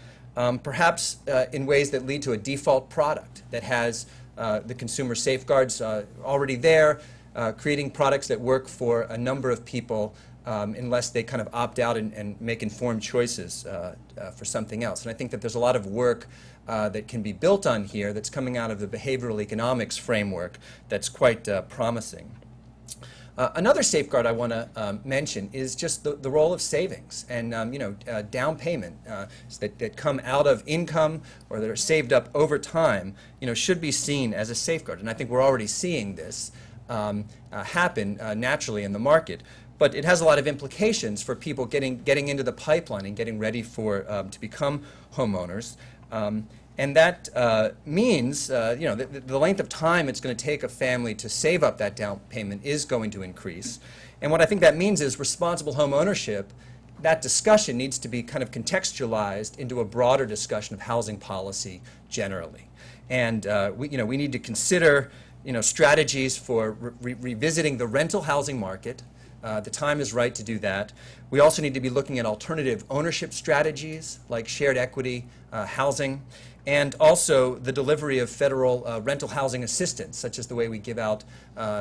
perhaps in ways that lead to a default product that has the consumer safeguards already there, creating products that work for a number of people, unless they kind of opt out and make informed choices for something else. And I think that there's a lot of work that can be built on here that's coming out of the behavioral economics framework that's quite promising. Another safeguard I want to mention is just the role of savings and you know, down payment that come out of income or that are saved up over time, you know, should be seen as a safeguard. And I think we're already seeing this happen naturally in the market. But it has a lot of implications for people getting into the pipeline and getting ready for to become homeowners, and that means you know, the length of time it's going to take a family to save up that down payment is going to increase. And what I think that means is responsible home ownership. That discussion needs to be kind of contextualized into a broader discussion of housing policy generally, and you know, we need to consider, you know, strategies for revisiting the rental housing market. The time is right to do that. We also need to be looking at alternative ownership strategies like shared equity housing, and also the delivery of federal rental housing assistance, such as the way we give out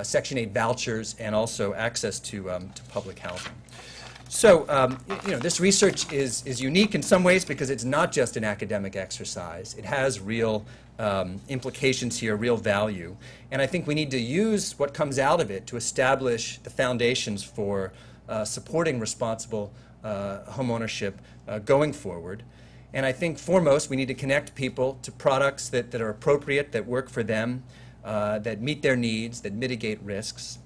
Section 8 vouchers and also access to public housing. So you know, this research is unique in some ways because it's not just an academic exercise. It has real implications here, real value. And I think we need to use what comes out of it to establish the foundations for supporting responsible home ownership going forward. And I think foremost, we need to connect people to products that are appropriate, that work for them, that meet their needs, that mitigate risks.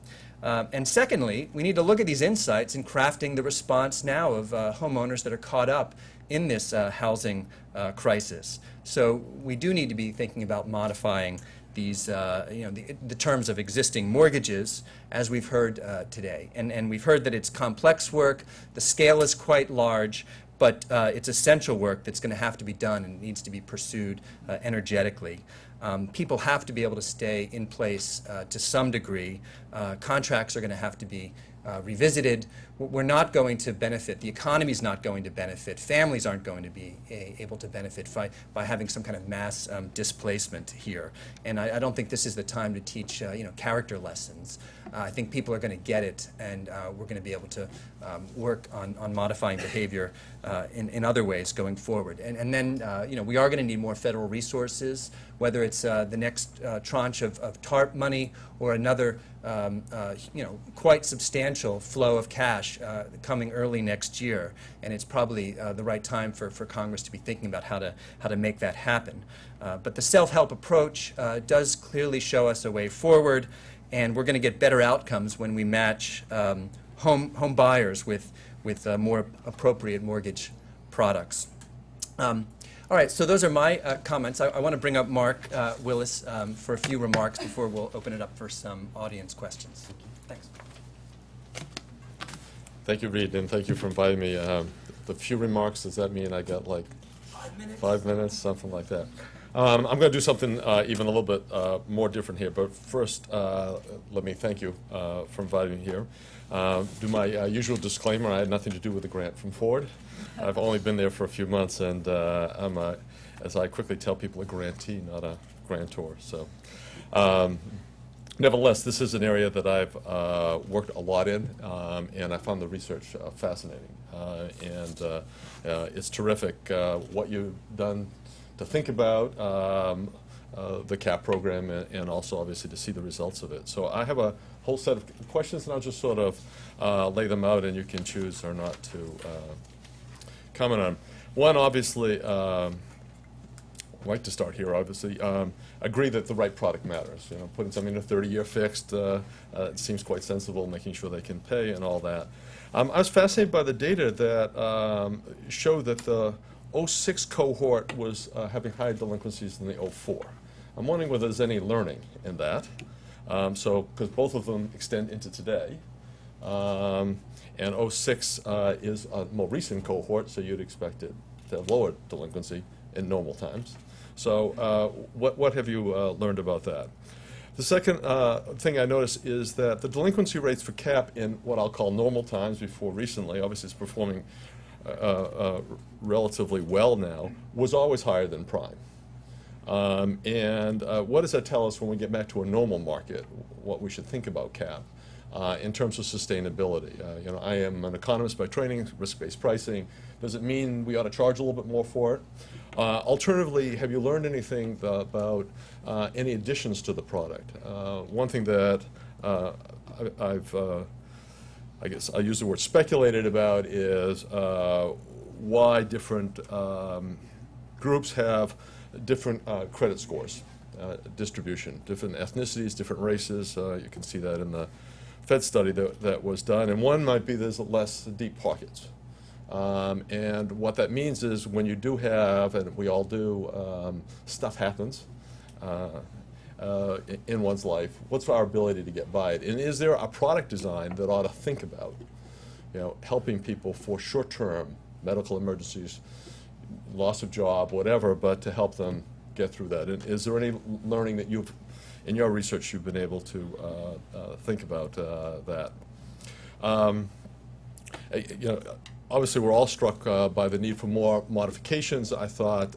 And secondly, we need to look at these insights in crafting the response now of homeowners that are caught up in this housing crisis. So we do need to be thinking about modifying these, you know, the terms of existing mortgages, as we've heard today. And we've heard that it's complex work, the scale is quite large, but it's essential work that's going to have to be done and needs to be pursued energetically. People have to be able to stay in place to some degree. Contracts are going to have to be revisited, we're not going to benefit. The economy's not going to benefit. Families aren't going to be able to benefit by having some kind of mass displacement here. And I don't think this is the time to teach character lessons. I think people are going to get it, and we're going to be able to work on modifying behavior in other ways going forward. And then we are going to need more federal resources, whether it's the next tranche of TARP money or another quite substantial flow of cash coming early next year, and it's probably the right time for Congress to be thinking about how to make that happen. But the self-help approach does clearly show us a way forward, and we're going to get better outcomes when we match home buyers with more appropriate mortgage products. All right, so those are my comments. I want to bring up Mark Willis for a few remarks before we'll open it up for some audience questions. Thanks. Thank you, Reed, and thank you for inviting me. The few remarks, does that mean I got like 5 minutes? 5 minutes, something like that. I'm going to do something even a little bit more different here, but first let me thank you for inviting me here. Do my usual disclaimer, I had nothing to do with the grant from Ford. I've only been there for a few months, and I'm, as I quickly tell people, a grantee, not a grantor. So, nevertheless, this is an area that I've worked a lot in, and I found the research fascinating. It's terrific what you've done to think about the CAP program and also, obviously, to see the results of it. So I have a whole set of questions, and I'll just sort of lay them out, and you can choose or not to comment on. One, obviously, I'd like to start here, obviously. Agree that the right product matters. You know, putting something in a 30-year fixed seems quite sensible, making sure they can pay and all that. I was fascinated by the data that showed that the 06 cohort was having higher delinquencies than the 04. I'm wondering whether there's any learning in that. So, because both of them extend into today. And 06 is a more recent cohort, so you'd expect it to have lower delinquency in normal times. So what have you learned about that? The second thing I noticed is that the delinquency rates for CAP in what I'll call normal times before recently, obviously it's performing relatively well now, was always higher than prime. What does that tell us when we get back to a normal market, what we should think about CAP in terms of sustainability? I am an economist by training, risk-based pricing. Does it mean we ought to charge a little bit more for it? Alternatively, have you learned anything about any additions to the product? One thing that I guess I'll use the word speculated about is why different groups have different credit scores, distribution, different ethnicities, different races. You can see that in the Fed study that was done. And one might be there's less deep pockets. And what that means is when you do have, and we all do, stuff happens in one's life, what's our ability to get by it? And is there a product design that ought to think about, helping people for short-term medical emergencies, loss of job, whatever, but to help them get through that? And is there any learning that you've, in your research, you've been able to think about that? Obviously, we're all struck by the need for more modifications. I thought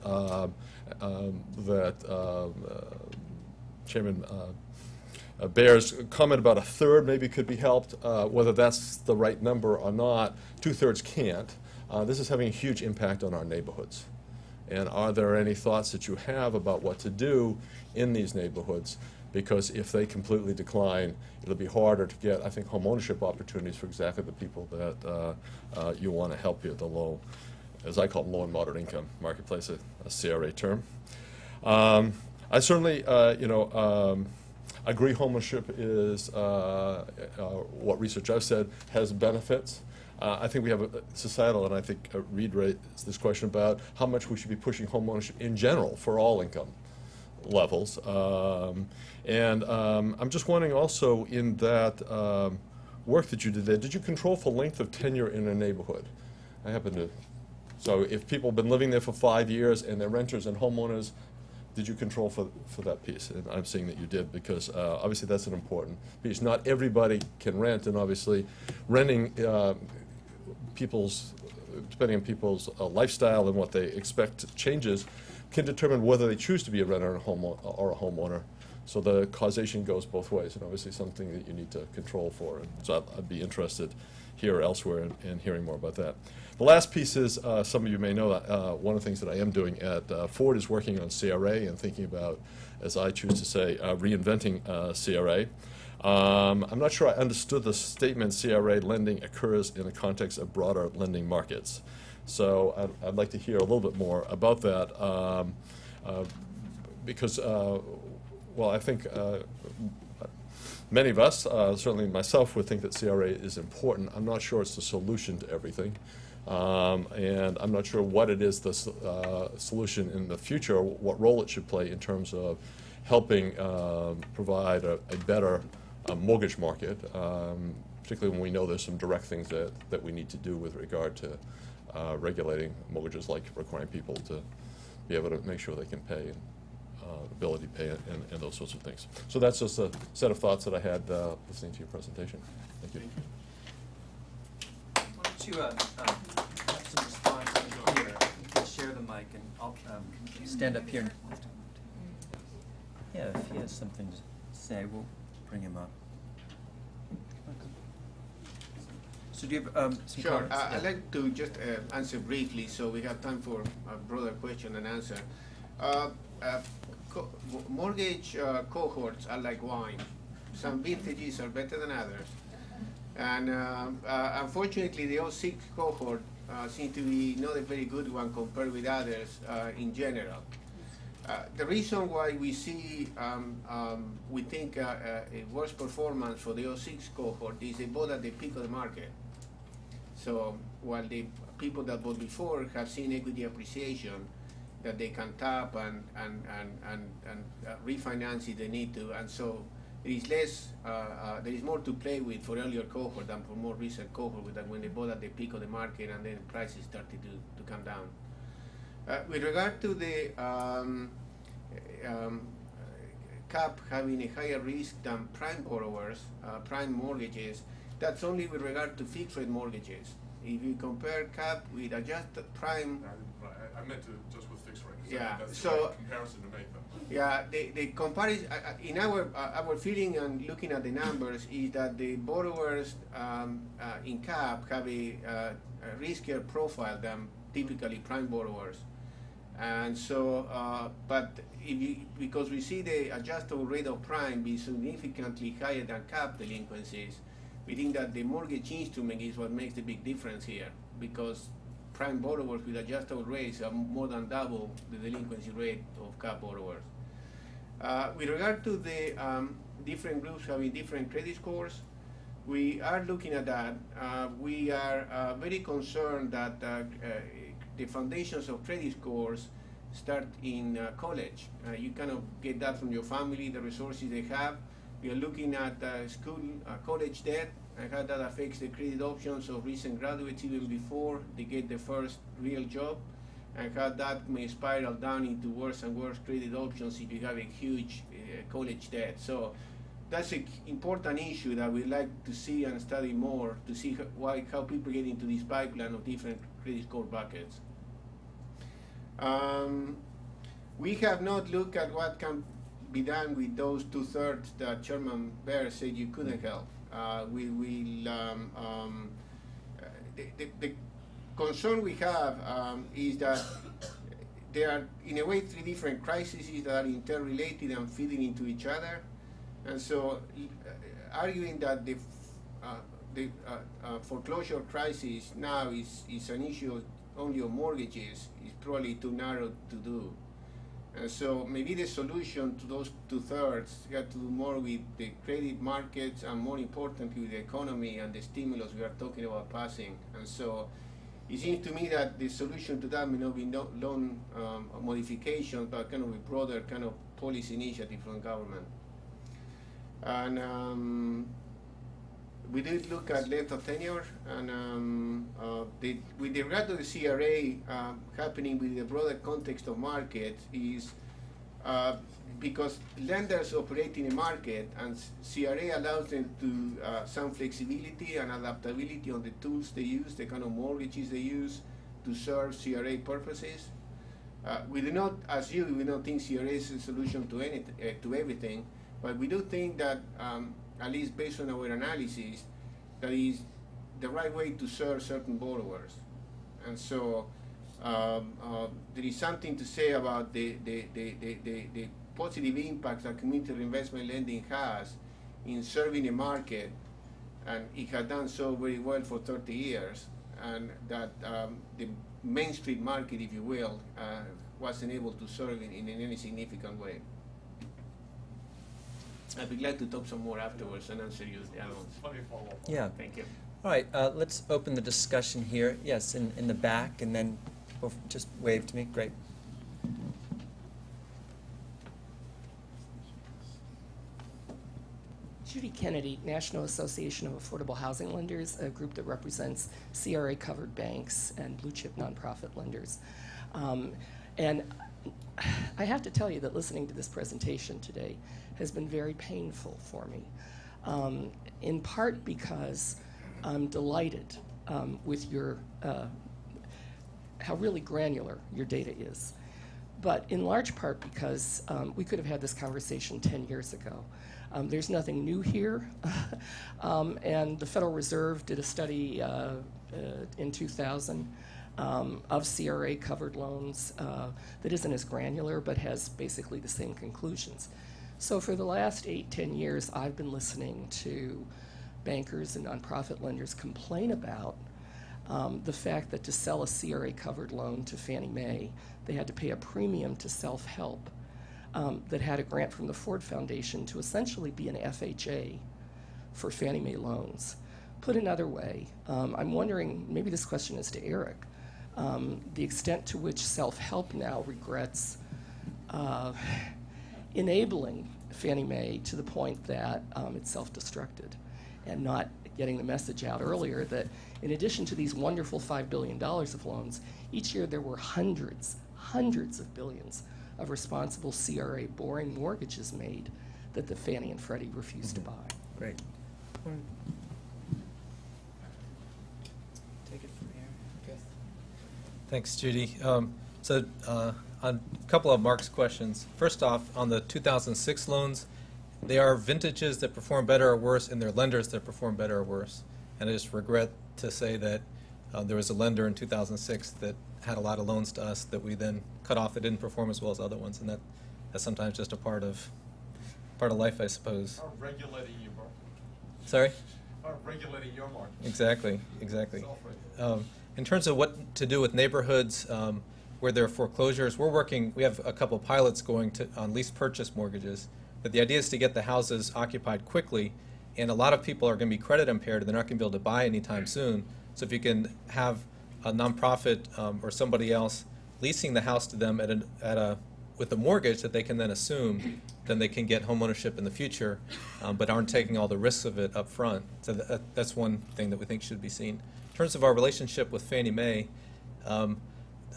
that Chairman Bair's comment about a third maybe could be helped, whether that's the right number or not. Two-thirds can't. This is having a huge impact on our neighborhoods. And are there any thoughts that you have about what to do in these neighborhoods? Because if they completely decline, it'll be harder to get, I think, home ownership opportunities for exactly the people that you want to help here at the low, as I call them, low and moderate income marketplace, a CRA term. I certainly, agree homeownership is what research I've said has benefits. I think we have a societal, and I think Reed raised this question about how much we should be pushing homeownership in general for all income levels. I'm just wondering also in that work that you did there, did you control for length of tenure in a neighborhood? I happen to, so if people have been living there for 5 years and they're renters and homeowners, Did you control for that piece? And I'm seeing that you did, because obviously that's an important piece. Not everybody can rent, and obviously renting people's, depending on people's lifestyle and what they expect changes, can determine whether they choose to be a renter or a homeowner. So the causation goes both ways, and obviously something that you need to control for. And so I'd be interested here or elsewhere in hearing more about that. The last piece is, some of you may know, one of the things that I am doing at Ford is working on CRA and thinking about, as I choose to say, reinventing CRA. I'm not sure I understood the statement, CRA lending occurs in the context of broader lending markets. So I'd like to hear a little bit more about that, because well, I think many of us, certainly myself, would think that CRA is important. I'm not sure it's the solution to everything. And I'm not sure what it is, the solution in the future, what role it should play in terms of helping provide a better mortgage market, particularly when we know there's some direct things that we need to do with regard to regulating mortgages, like requiring people to be able to make sure they can pay. Ability to pay and those sorts of things. So that's just a set of thoughts that I had listening to your presentation. Thank you. Why don't you have some response here? You can share the mic, and I'll stand up here. And yeah, if he has something to say, we'll bring him up. So do you have some comments? Sure. I'd like to just answer briefly, so we have time for a broader question and answer. Mortgage cohorts are like wine. Some vintages are better than others. And unfortunately, the 06 cohort seems to be not a very good one compared with others in general. The reason why we see, we think, a worse performance for the 06 cohort is they bought at the peak of the market. So while the people that bought before have seen equity appreciation, that they can tap and refinance if they need to, and so there is less, there is more to play with for earlier cohort than for more recent cohort, that when they bought at the peak of the market and then prices started to come down. With regard to the cap having a higher risk than prime borrowers, prime mortgages, that's only with regard to fixed rate mortgages. If you compare cap with adjusted prime, I meant to just with fixed rates. Yeah. That's so the right comparison to make them. Yeah, the comparison in our feeling and looking at the numbers is that the borrowers in cap have a riskier profile than typically prime borrowers, and so but if you, because we see the adjustable rate of prime be significantly higher than cap delinquencies. We think that the mortgage instrument is what makes the big difference here, because prime borrowers with adjustable rates are more than double the delinquency rate of cap borrowers. With regard to the different groups having different credit scores, we are looking at that. We are very concerned that the foundations of credit scores start in college. You kind of get that from your family, the resources they have. We are looking at school, college debt, and how that affects the credit options of recent graduates even before they get the first real job, and how that may spiral down into worse and worse credit options if you have a huge college debt. So that's an important issue that we'd like to see and study more, to see how people get into this pipeline of different credit score buckets. We have not looked at what can be done with those two-thirds that Chairman Bair said you couldn't help. We will, the concern we have is that there are, in a way, three different crises that are interrelated and feeding into each other. And so arguing that the foreclosure crisis now is an issue only of mortgages is probably too narrow to do. And so maybe the solution to those two-thirds got to do more with the credit markets and, more importantly, with the economy and the stimulus we are talking about passing. And so it seems to me that the solution to that may not be loan modification, but kind of a broader kind of policy initiative from government. And we did look at length of tenure, and with regard to the CRA happening with the broader context of market is because lenders operate in a market, and CRA allows them to some flexibility and adaptability on the tools they use, the kind of mortgages they use to serve CRA purposes. We do not, as you, we don't think CRA is a solution to everything, but we do think that, at least based on our analysis, that is the right way to serve certain borrowers. And so there is something to say about the positive impact that community reinvestment lending has in serving a market, and it has done so very well for 30 years, and that the Main Street market, if you will, wasn't able to serve in any significant way. I'd be glad to talk some more afterwards and answer you the other ones. Yeah. Thank you. All right, let's open the discussion here. Yes, in the back, and then just wave to me. Great. Judy Kennedy, National Association of Affordable Housing Lenders, a group that represents CRA-covered banks and blue-chip nonprofit lenders. And I have to tell you that listening to this presentation today has been very painful for me, in part because I'm delighted with your, how really granular your data is, but in large part because we could have had this conversation 10 years ago. There's nothing new here, and the Federal Reserve did a study in 2000 of CRA-covered loans that isn't as granular but has basically the same conclusions. So for the last 8-10 years, I've been listening to bankers and nonprofit lenders complain about the fact that to sell a CRA-covered loan to Fannie Mae, they had to pay a premium to Self-Help that had a grant from the Ford Foundation to essentially be an FHA for Fannie Mae loans. Put another way, I'm wondering, maybe this question is to Eric, the extent to which Self-Help now regrets enabling Fannie Mae to the point that it's self-destructed, and not getting the message out earlier that in addition to these wonderful $5 billion of loans, each year there were hundreds of billions of responsible CRA boring mortgages made that the Fannie and Freddie refused to buy. Great. Take it from here, I guess. Thanks, Judy. So on a couple of Mark's questions. First off, on the 2006 loans, they are vintages that perform better or worse, and they're lenders that perform better or worse. And I just regret to say that there was a lender in 2006 that had a lot of loans to us that we then cut off that didn't perform as well as other ones. And that's sometimes just a part of life, I suppose. Or regulating your market. Sorry? Or regulating your market. Exactly, exactly. In terms of what to do with neighborhoods where there are foreclosures, we have a couple pilots going on lease purchase mortgages. But the idea is to get the houses occupied quickly, and a lot of people are going to be credit impaired, and they're not going to be able to buy anytime soon. So if you can have a nonprofit or somebody else leasing the house to them with a mortgage that they can then assume, then they can get homeownership in the future, but aren't taking all the risks of it up front. So that's one thing that we think should be seen. In terms of our relationship with Fannie Mae, I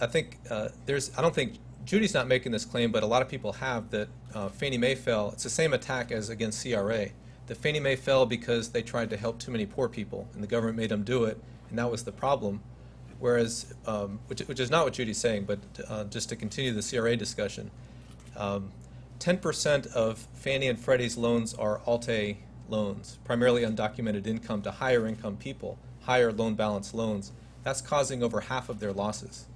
don't think Judy's not making this claim, but a lot of people have, that Fannie Mae fell. It's the same attack as against CRA. That Fannie Mae fell because they tried to help too many poor people, and the government made them do it, and that was the problem. Whereas, which is not what Judy's saying, but just to continue the CRA discussion, 10% of Fannie and Freddie's loans are Alt-A loans, primarily undocumented income to higher income people, higher loan balance loans. That's causing over half of their losses.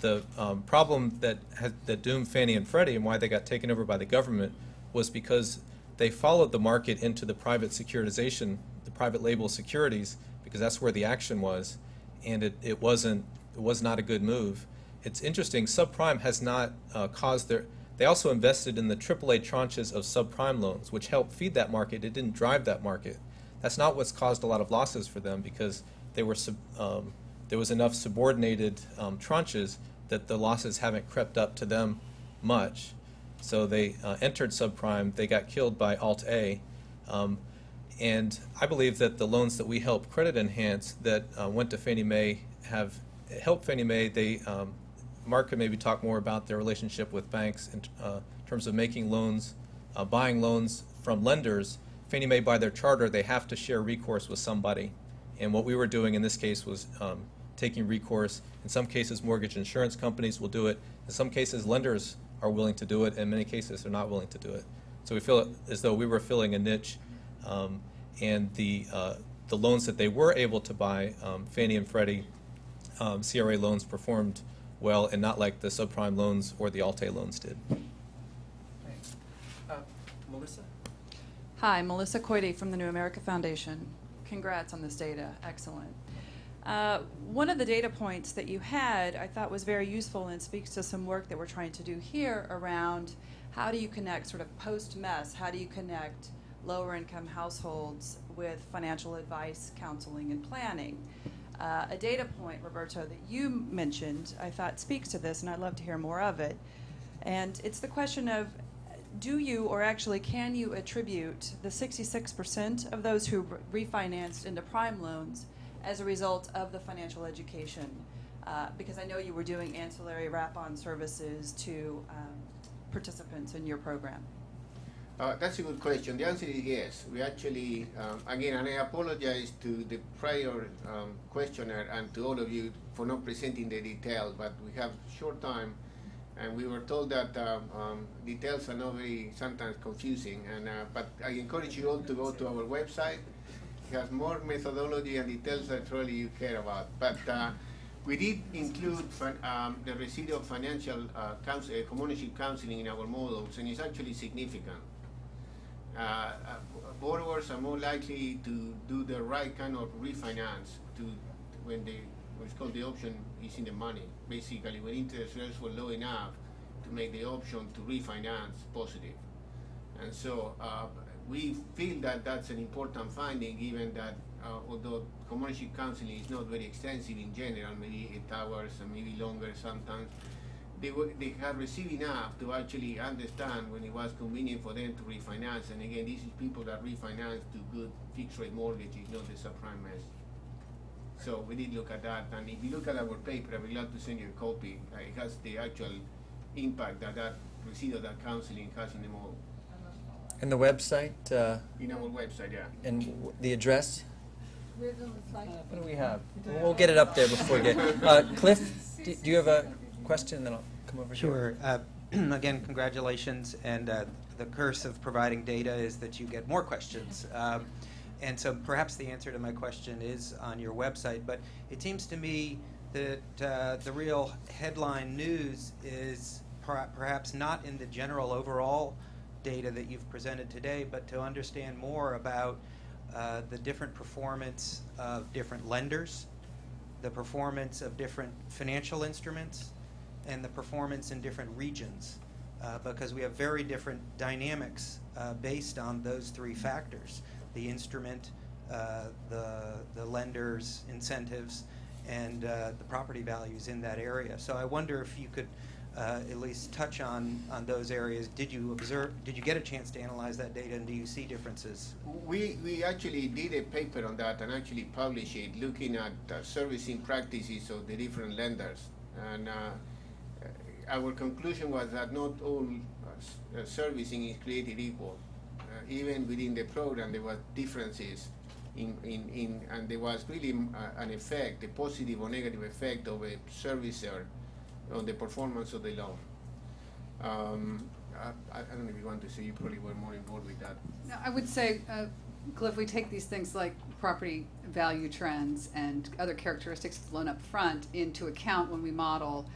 The problem that doomed Fannie and Freddie and why they got taken over by the government was because they followed the market into the private securitization, the private label securities, because that's where the action was, and it was not a good move. It's interesting, subprime has not caused their, they also invested in the AAA tranches of subprime loans, which helped feed that market. It didn't drive that market. That's not what's caused a lot of losses for them, because they were there was enough subordinated tranches that the losses haven't crept up to them much. So they entered subprime, they got killed by Alt-A, and I believe that the loans that we help credit enhance that went to Fannie Mae have helped Fannie Mae. They Mark could maybe talk more about their relationship with banks in terms of making loans, buying loans from lenders. Fannie Mae, by their charter, they have to share recourse with somebody. And what we were doing in this case was taking recourse. In some cases, mortgage insurance companies will do it. In some cases, lenders are willing to do it. In many cases, they're not willing to do it. So we feel as though we were filling a niche. And the loans that they were able to buy, Fannie and Freddie, CRA loans performed well, and not like the subprime loans or the Alt-A loans did. Thanks. Melissa? Hi, Melissa Coity from the New America Foundation. Congrats on this data. Excellent. One of the data points that you had I thought was very useful and speaks to some work that we're trying to do here around how do you connect sort of post-mess, how do you connect lower income households with financial advice, counseling, and planning. A data point, Roberto, that you mentioned I thought speaks to this, and I'd love to hear more of it. And it's the question of, do you, or actually can you, attribute the 66% of those who refinanced into prime loans as a result of the financial education? Because I know you were doing ancillary wrap-on services to participants in your program. That's a good question. The answer is yes. We actually, again, and I apologize to the prior questioner and to all of you for not presenting the details, but we have short time, and we were told that details are not very, sometimes confusing, and, but I encourage you all to go to our website. It has more methodology and details that really you care about. But we did include the residual of financial community counseling in our models, and it's actually significant. Borrowers are more likely to do the right kind of refinance when they, what's called the option is in the money. Basically, when interest rates were low enough to make the option to refinance positive. And so we feel that that's an important finding, given that although community counseling is not very extensive in general, maybe 8 hours and maybe longer sometimes, they have received enough to actually understand when it was convenient for them to refinance. And again, this is people that refinance to good fixed rate mortgages, not the subprime mess. So we did look at that, and if you look at our paper, I would love to send you a copy. It has the actual impact that residual that counseling has in the model. And the website? In our website, yeah. And the address? What do we have? We'll get it up there before we get Cliff, do you have a question? And then I'll come over here. Sure. Again, congratulations. And the curse of providing data is that you get more questions. And so perhaps the answer to my question is on your website. But it seems to me that the real headline news is perhaps not in the general overall data that you've presented today, but to understand more about the different performance of different lenders, the performance of different financial instruments, and the performance in different regions, because we have very different dynamics based on those three factors. The instrument, the lender's incentives, and the property values in that area. So I wonder if you could at least touch on those areas. Did you observe? Did you get a chance to analyze that data, and do you see differences? We actually did a paper on that and actually published it, looking at servicing practices of the different lenders. And our conclusion was that not all servicing is created equal. Even within the program, there were differences, and there was really an effect, a positive or negative effect of a servicer on the performance of the loan. I don't know if you want to say, you probably were more involved with that. No, I would say, Cliff, we take these things like property value trends and other characteristics of the loan up front into account when we model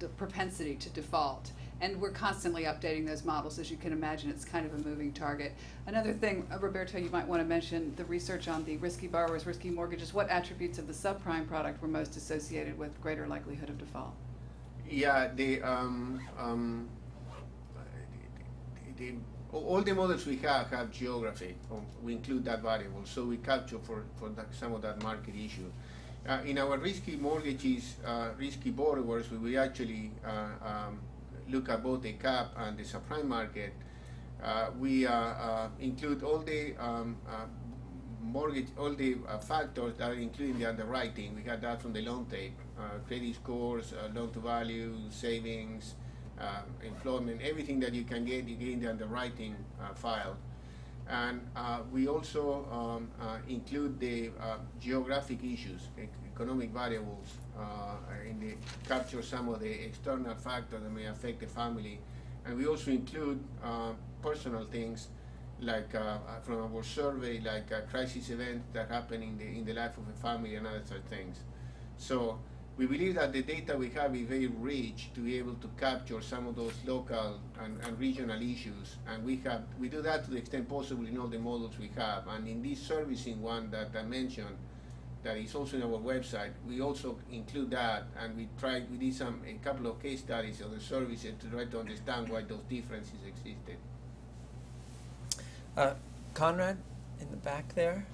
the propensity to default. And we're constantly updating those models. As you can imagine, it's kind of a moving target. Another thing, Roberto, you might want to mention the research on the risky borrowers, risky mortgages. What attributes of the subprime product were most associated with greater likelihood of default? Yeah, all the models we have geography. We include that variable, so we capture for some of that market issue. In our risky mortgages, risky borrowers, we actually look at both the cap and the subprime market. We include all the mortgage, all the factors that are included in the underwriting. We had that from the loan tape, credit scores, loan to value, savings, employment, everything that you get in the underwriting file. And we also include the geographic issues, economic variables, and they capture some of the external factors that may affect the family. And we also include personal things, like from our survey, like crisis events that happen in the life of a family and other such things. So we believe that the data we have is very rich to be able to capture some of those local and regional issues. And we do that to the extent possible in all the models we have. And in this servicing one that I mentioned, that is also in our website, we also include that, and we did a couple of case studies of the services to try to understand why those differences existed. Conrad, in the back there.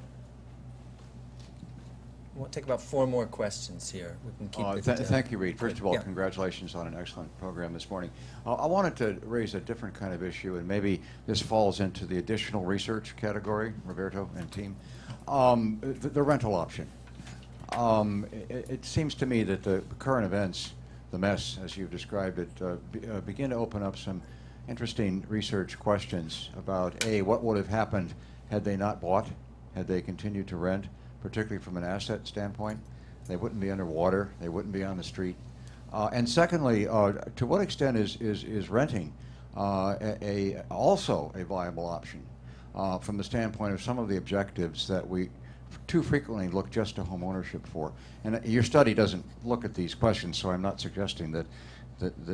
We'll take about 4 more questions here. We can keep thank you, Reid. First of all, yeah, congratulations on an excellent program this morning. I wanted to raise a different kind of issue, and maybe this falls into the additional research category, Roberto and team, the rental option. It seems to me that the current events, the mess, as you've described it, begin to open up some interesting research questions about, A, what would have happened had they not bought, had they continued to rent, particularly from an asset standpoint. They wouldn't be underwater. They wouldn't be on the street. And secondly, to what extent is renting also a viable option from the standpoint of some of the objectives that we too frequently look just to home ownership for? And your study doesn't look at these questions, so I'm not suggesting that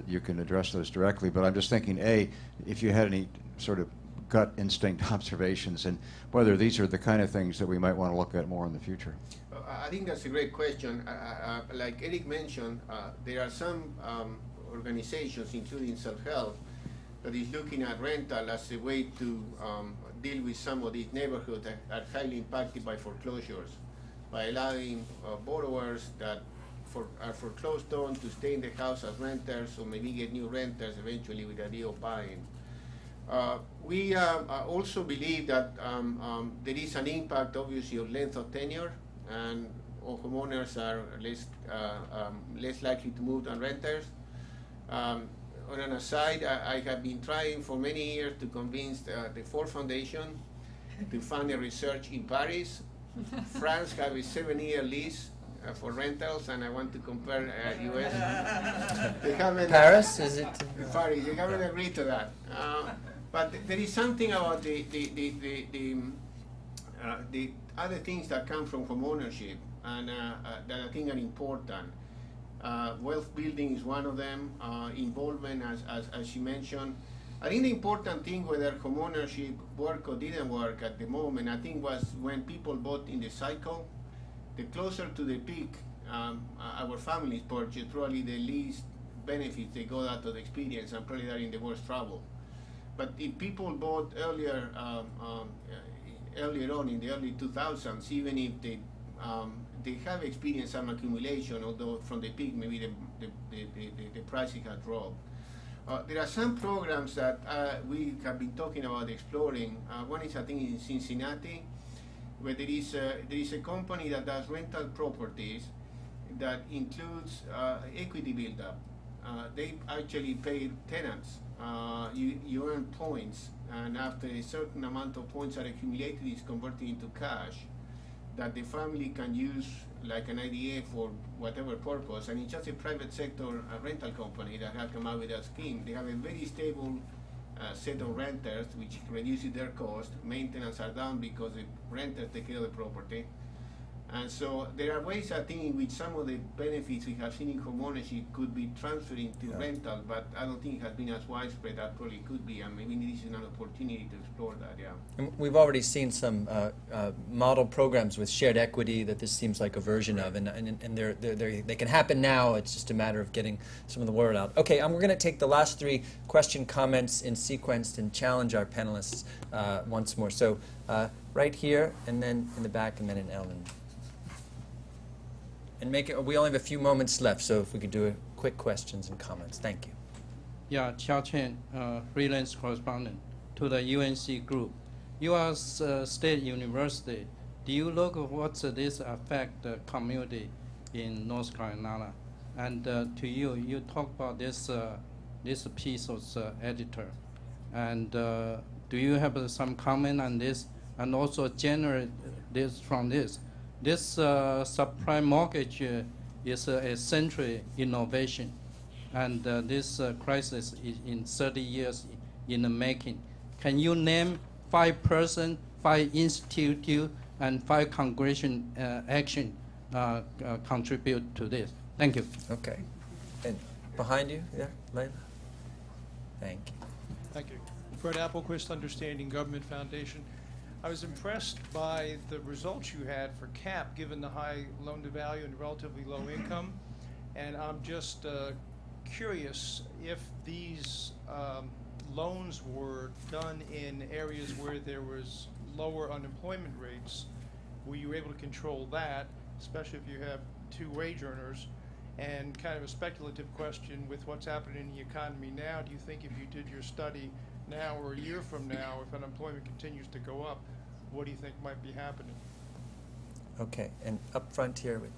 you can address those directly, but I'm just thinking, A, if you had any sort of gut instinct observations and whether these are the kind of things that we might want to look at more in the future. I think that's a great question. Like Eric mentioned, there are some organizations, including Self-Help, that is looking at rental as a way to deal with some of these neighborhoods that are highly impacted by foreclosures, by allowing borrowers that are foreclosed on to stay in the house as renters, or maybe get new renters eventually with the idea of buying. We also believe that there is an impact, obviously, of length of tenure, and homeowners are less likely to move than renters. On an aside, I have been trying for many years to convince the Ford Foundation to fund a research in Paris. France has a 7-year lease for rentals, and I want to compare U.S. Paris, is it? Paris, they haven't agreed to that. But there is something about the other things that come from homeownership and that I think are important. Wealth building is one of them. Involvement, as you mentioned. I think the important thing, whether homeownership worked or didn't work at the moment, I think was when people bought in the cycle. The closer to the peak our families purchase, probably the least benefits they got out of the experience, and probably they're in the worst trouble. But if people bought earlier, earlier on in the early 2000s, even if they have experienced some accumulation, although from the peak maybe the prices have dropped. There are some programs that we have been talking about exploring. One is, I think, in Cincinnati, where there is a company that does rental properties that includes equity buildup. They actually pay tenants. You earn points, and after a certain amount of points are accumulated, it's converted into cash that the family can use like an IDA for whatever purpose. And it's just a private sector rental company that has come out with that scheme. They have a very stable set of renters, which reduces their cost. Maintenance are down because the renters take care of the property. And so there are ways, I think, in which some of the benefits we have seen in homeownership could be transferred into rental, but I don't think it has been as widespread as probably could be. I mean, this is an opportunity to explore that, yeah. And we've already seen some model programs with shared equity that this seems like a version of, and they can happen now. It's just a matter of getting some of the word out. Okay, we're going to take the last 3 question comments in sequence and challenge our panelists once more. So right here, and then in the back, and then in Ellen. And make it, we only have a few moments left, so if we could do a quick questions and comments. Thank you. Yeah, Qiao Chen, freelance correspondent to the UNC group. You are a state university do you look at what this affect the community in North Carolina? And to you, you talk about this this piece of editor, and do you have some comment on this? And also generate this from this. This subprime mortgage is a century innovation, and this crisis is in 30 years in the making. Can you name 5 persons, 5 institutes, and 5 congressional action contribute to this? Thank you. Okay. And behind you, yeah, Layla. Thank you. Thank you. Fred Applequist, Understanding Government Foundation. I was impressed by the results you had for CAP, given the high loan-to-value and relatively low income. And I'm just curious if these loans were done in areas where there was lower unemployment rates. Were you able to control that, especially if you have 2 wage earners? And kind of a speculative question with what's happening in the economy now, do you think if you did your study now or a year from now, if unemployment continues to go up, what do you think might be happening? Okay, and up front here with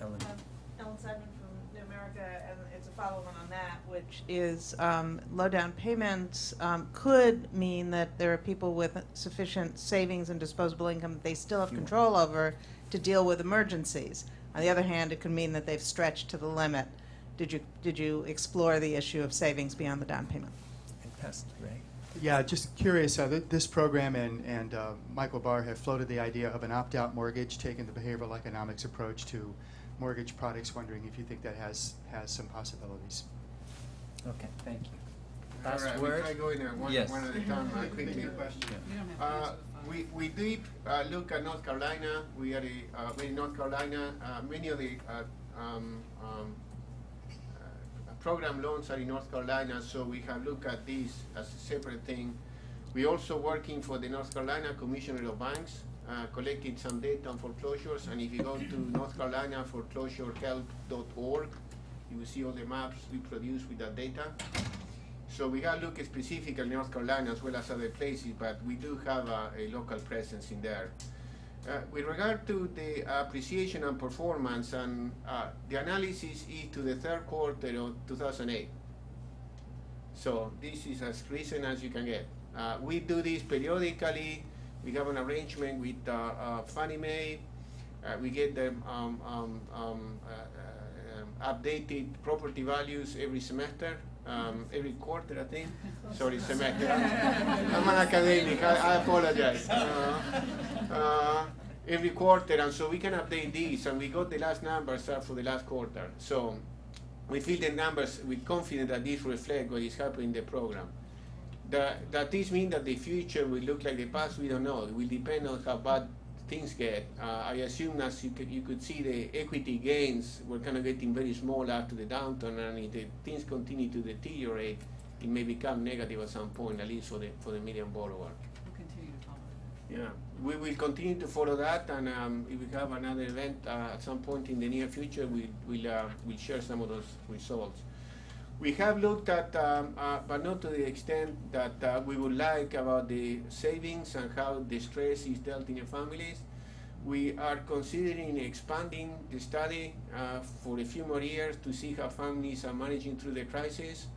Ellen. Ellen Seidman from New America, and it's a follow-on on that, which is low down payments could mean that there are people with sufficient savings and disposable income that they still have control over to deal with emergencies. On the other hand, it could mean that they've stretched to the limit. Did you explore the issue of savings beyond the down payment? Right. Yeah, just curious. This program and Michael Barr have floated the idea of an opt-out mortgage, taking the behavioral economics approach to mortgage products. Wondering if you think that has some possibilities. Okay, thank you. Last word. Can I go in there one at a time? Quickly. We deep look at North Carolina. We are in North Carolina. Many of the program loans are in North Carolina, so we have looked at these as a separate thing. We're also working for the North Carolina Commissioner of Banks, collecting some data on foreclosures, and if you go to North Carolina foreclosurehelp.org, you will see all the maps we produce with that data. So we have looked specifically in North Carolina as well as other places, but we do have a local presence in there. With regard to the appreciation and performance, and the analysis is to the third quarter of 2008. So this is as recent as you can get. We do this periodically. We have an arrangement with Fannie Mae. We get them updated property values every semester. Every quarter, I think. Sorry, semester. I'm an academic. I apologize. Every quarter, and so we can update these, and we got the last numbers for the last quarter. So we feel the numbers with confidence that these reflect what is happening in the program. That this means that the future will look like the past, we don't know. It will depend on how bad things get. I assume, as you could see, the equity gains were kind of getting very small after the downturn, and if the things continue to deteriorate, it may become negative at some point, at least for the median borrower. We'll continue to follow that. Yeah, we will continue to follow that, and if we have another event at some point in the near future, we'll share some of those results. We have looked at, but not to the extent that we would like, about the savings and how the stress is dealt in the families. We are considering expanding the study for a few more years to see how families are managing through the crisis,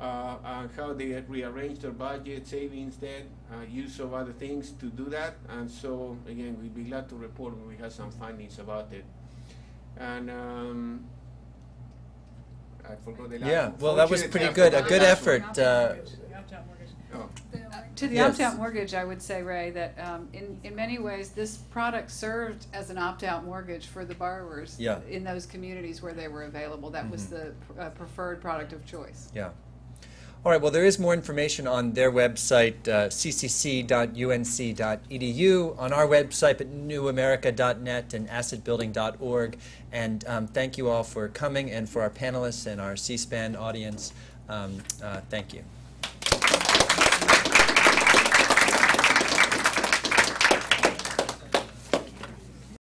and how they rearrange their budget, savings, debt, use of other things to do that. And so, again, we'd be glad to report when we have some findings about it. And. I forgot the last. Yeah, well, that was pretty good. A good effort. To the opt-out mortgage, I would say, Ray, that in many ways, this product served as an opt-out mortgage for the borrowers in those communities where they were available. That was the preferred product of choice. Yeah. All right, well, there is more information on their website, ccc.unc.edu, on our website at newamerica.net and assetbuilding.org. And thank you all for coming, and for our panelists and our C-SPAN audience, thank you.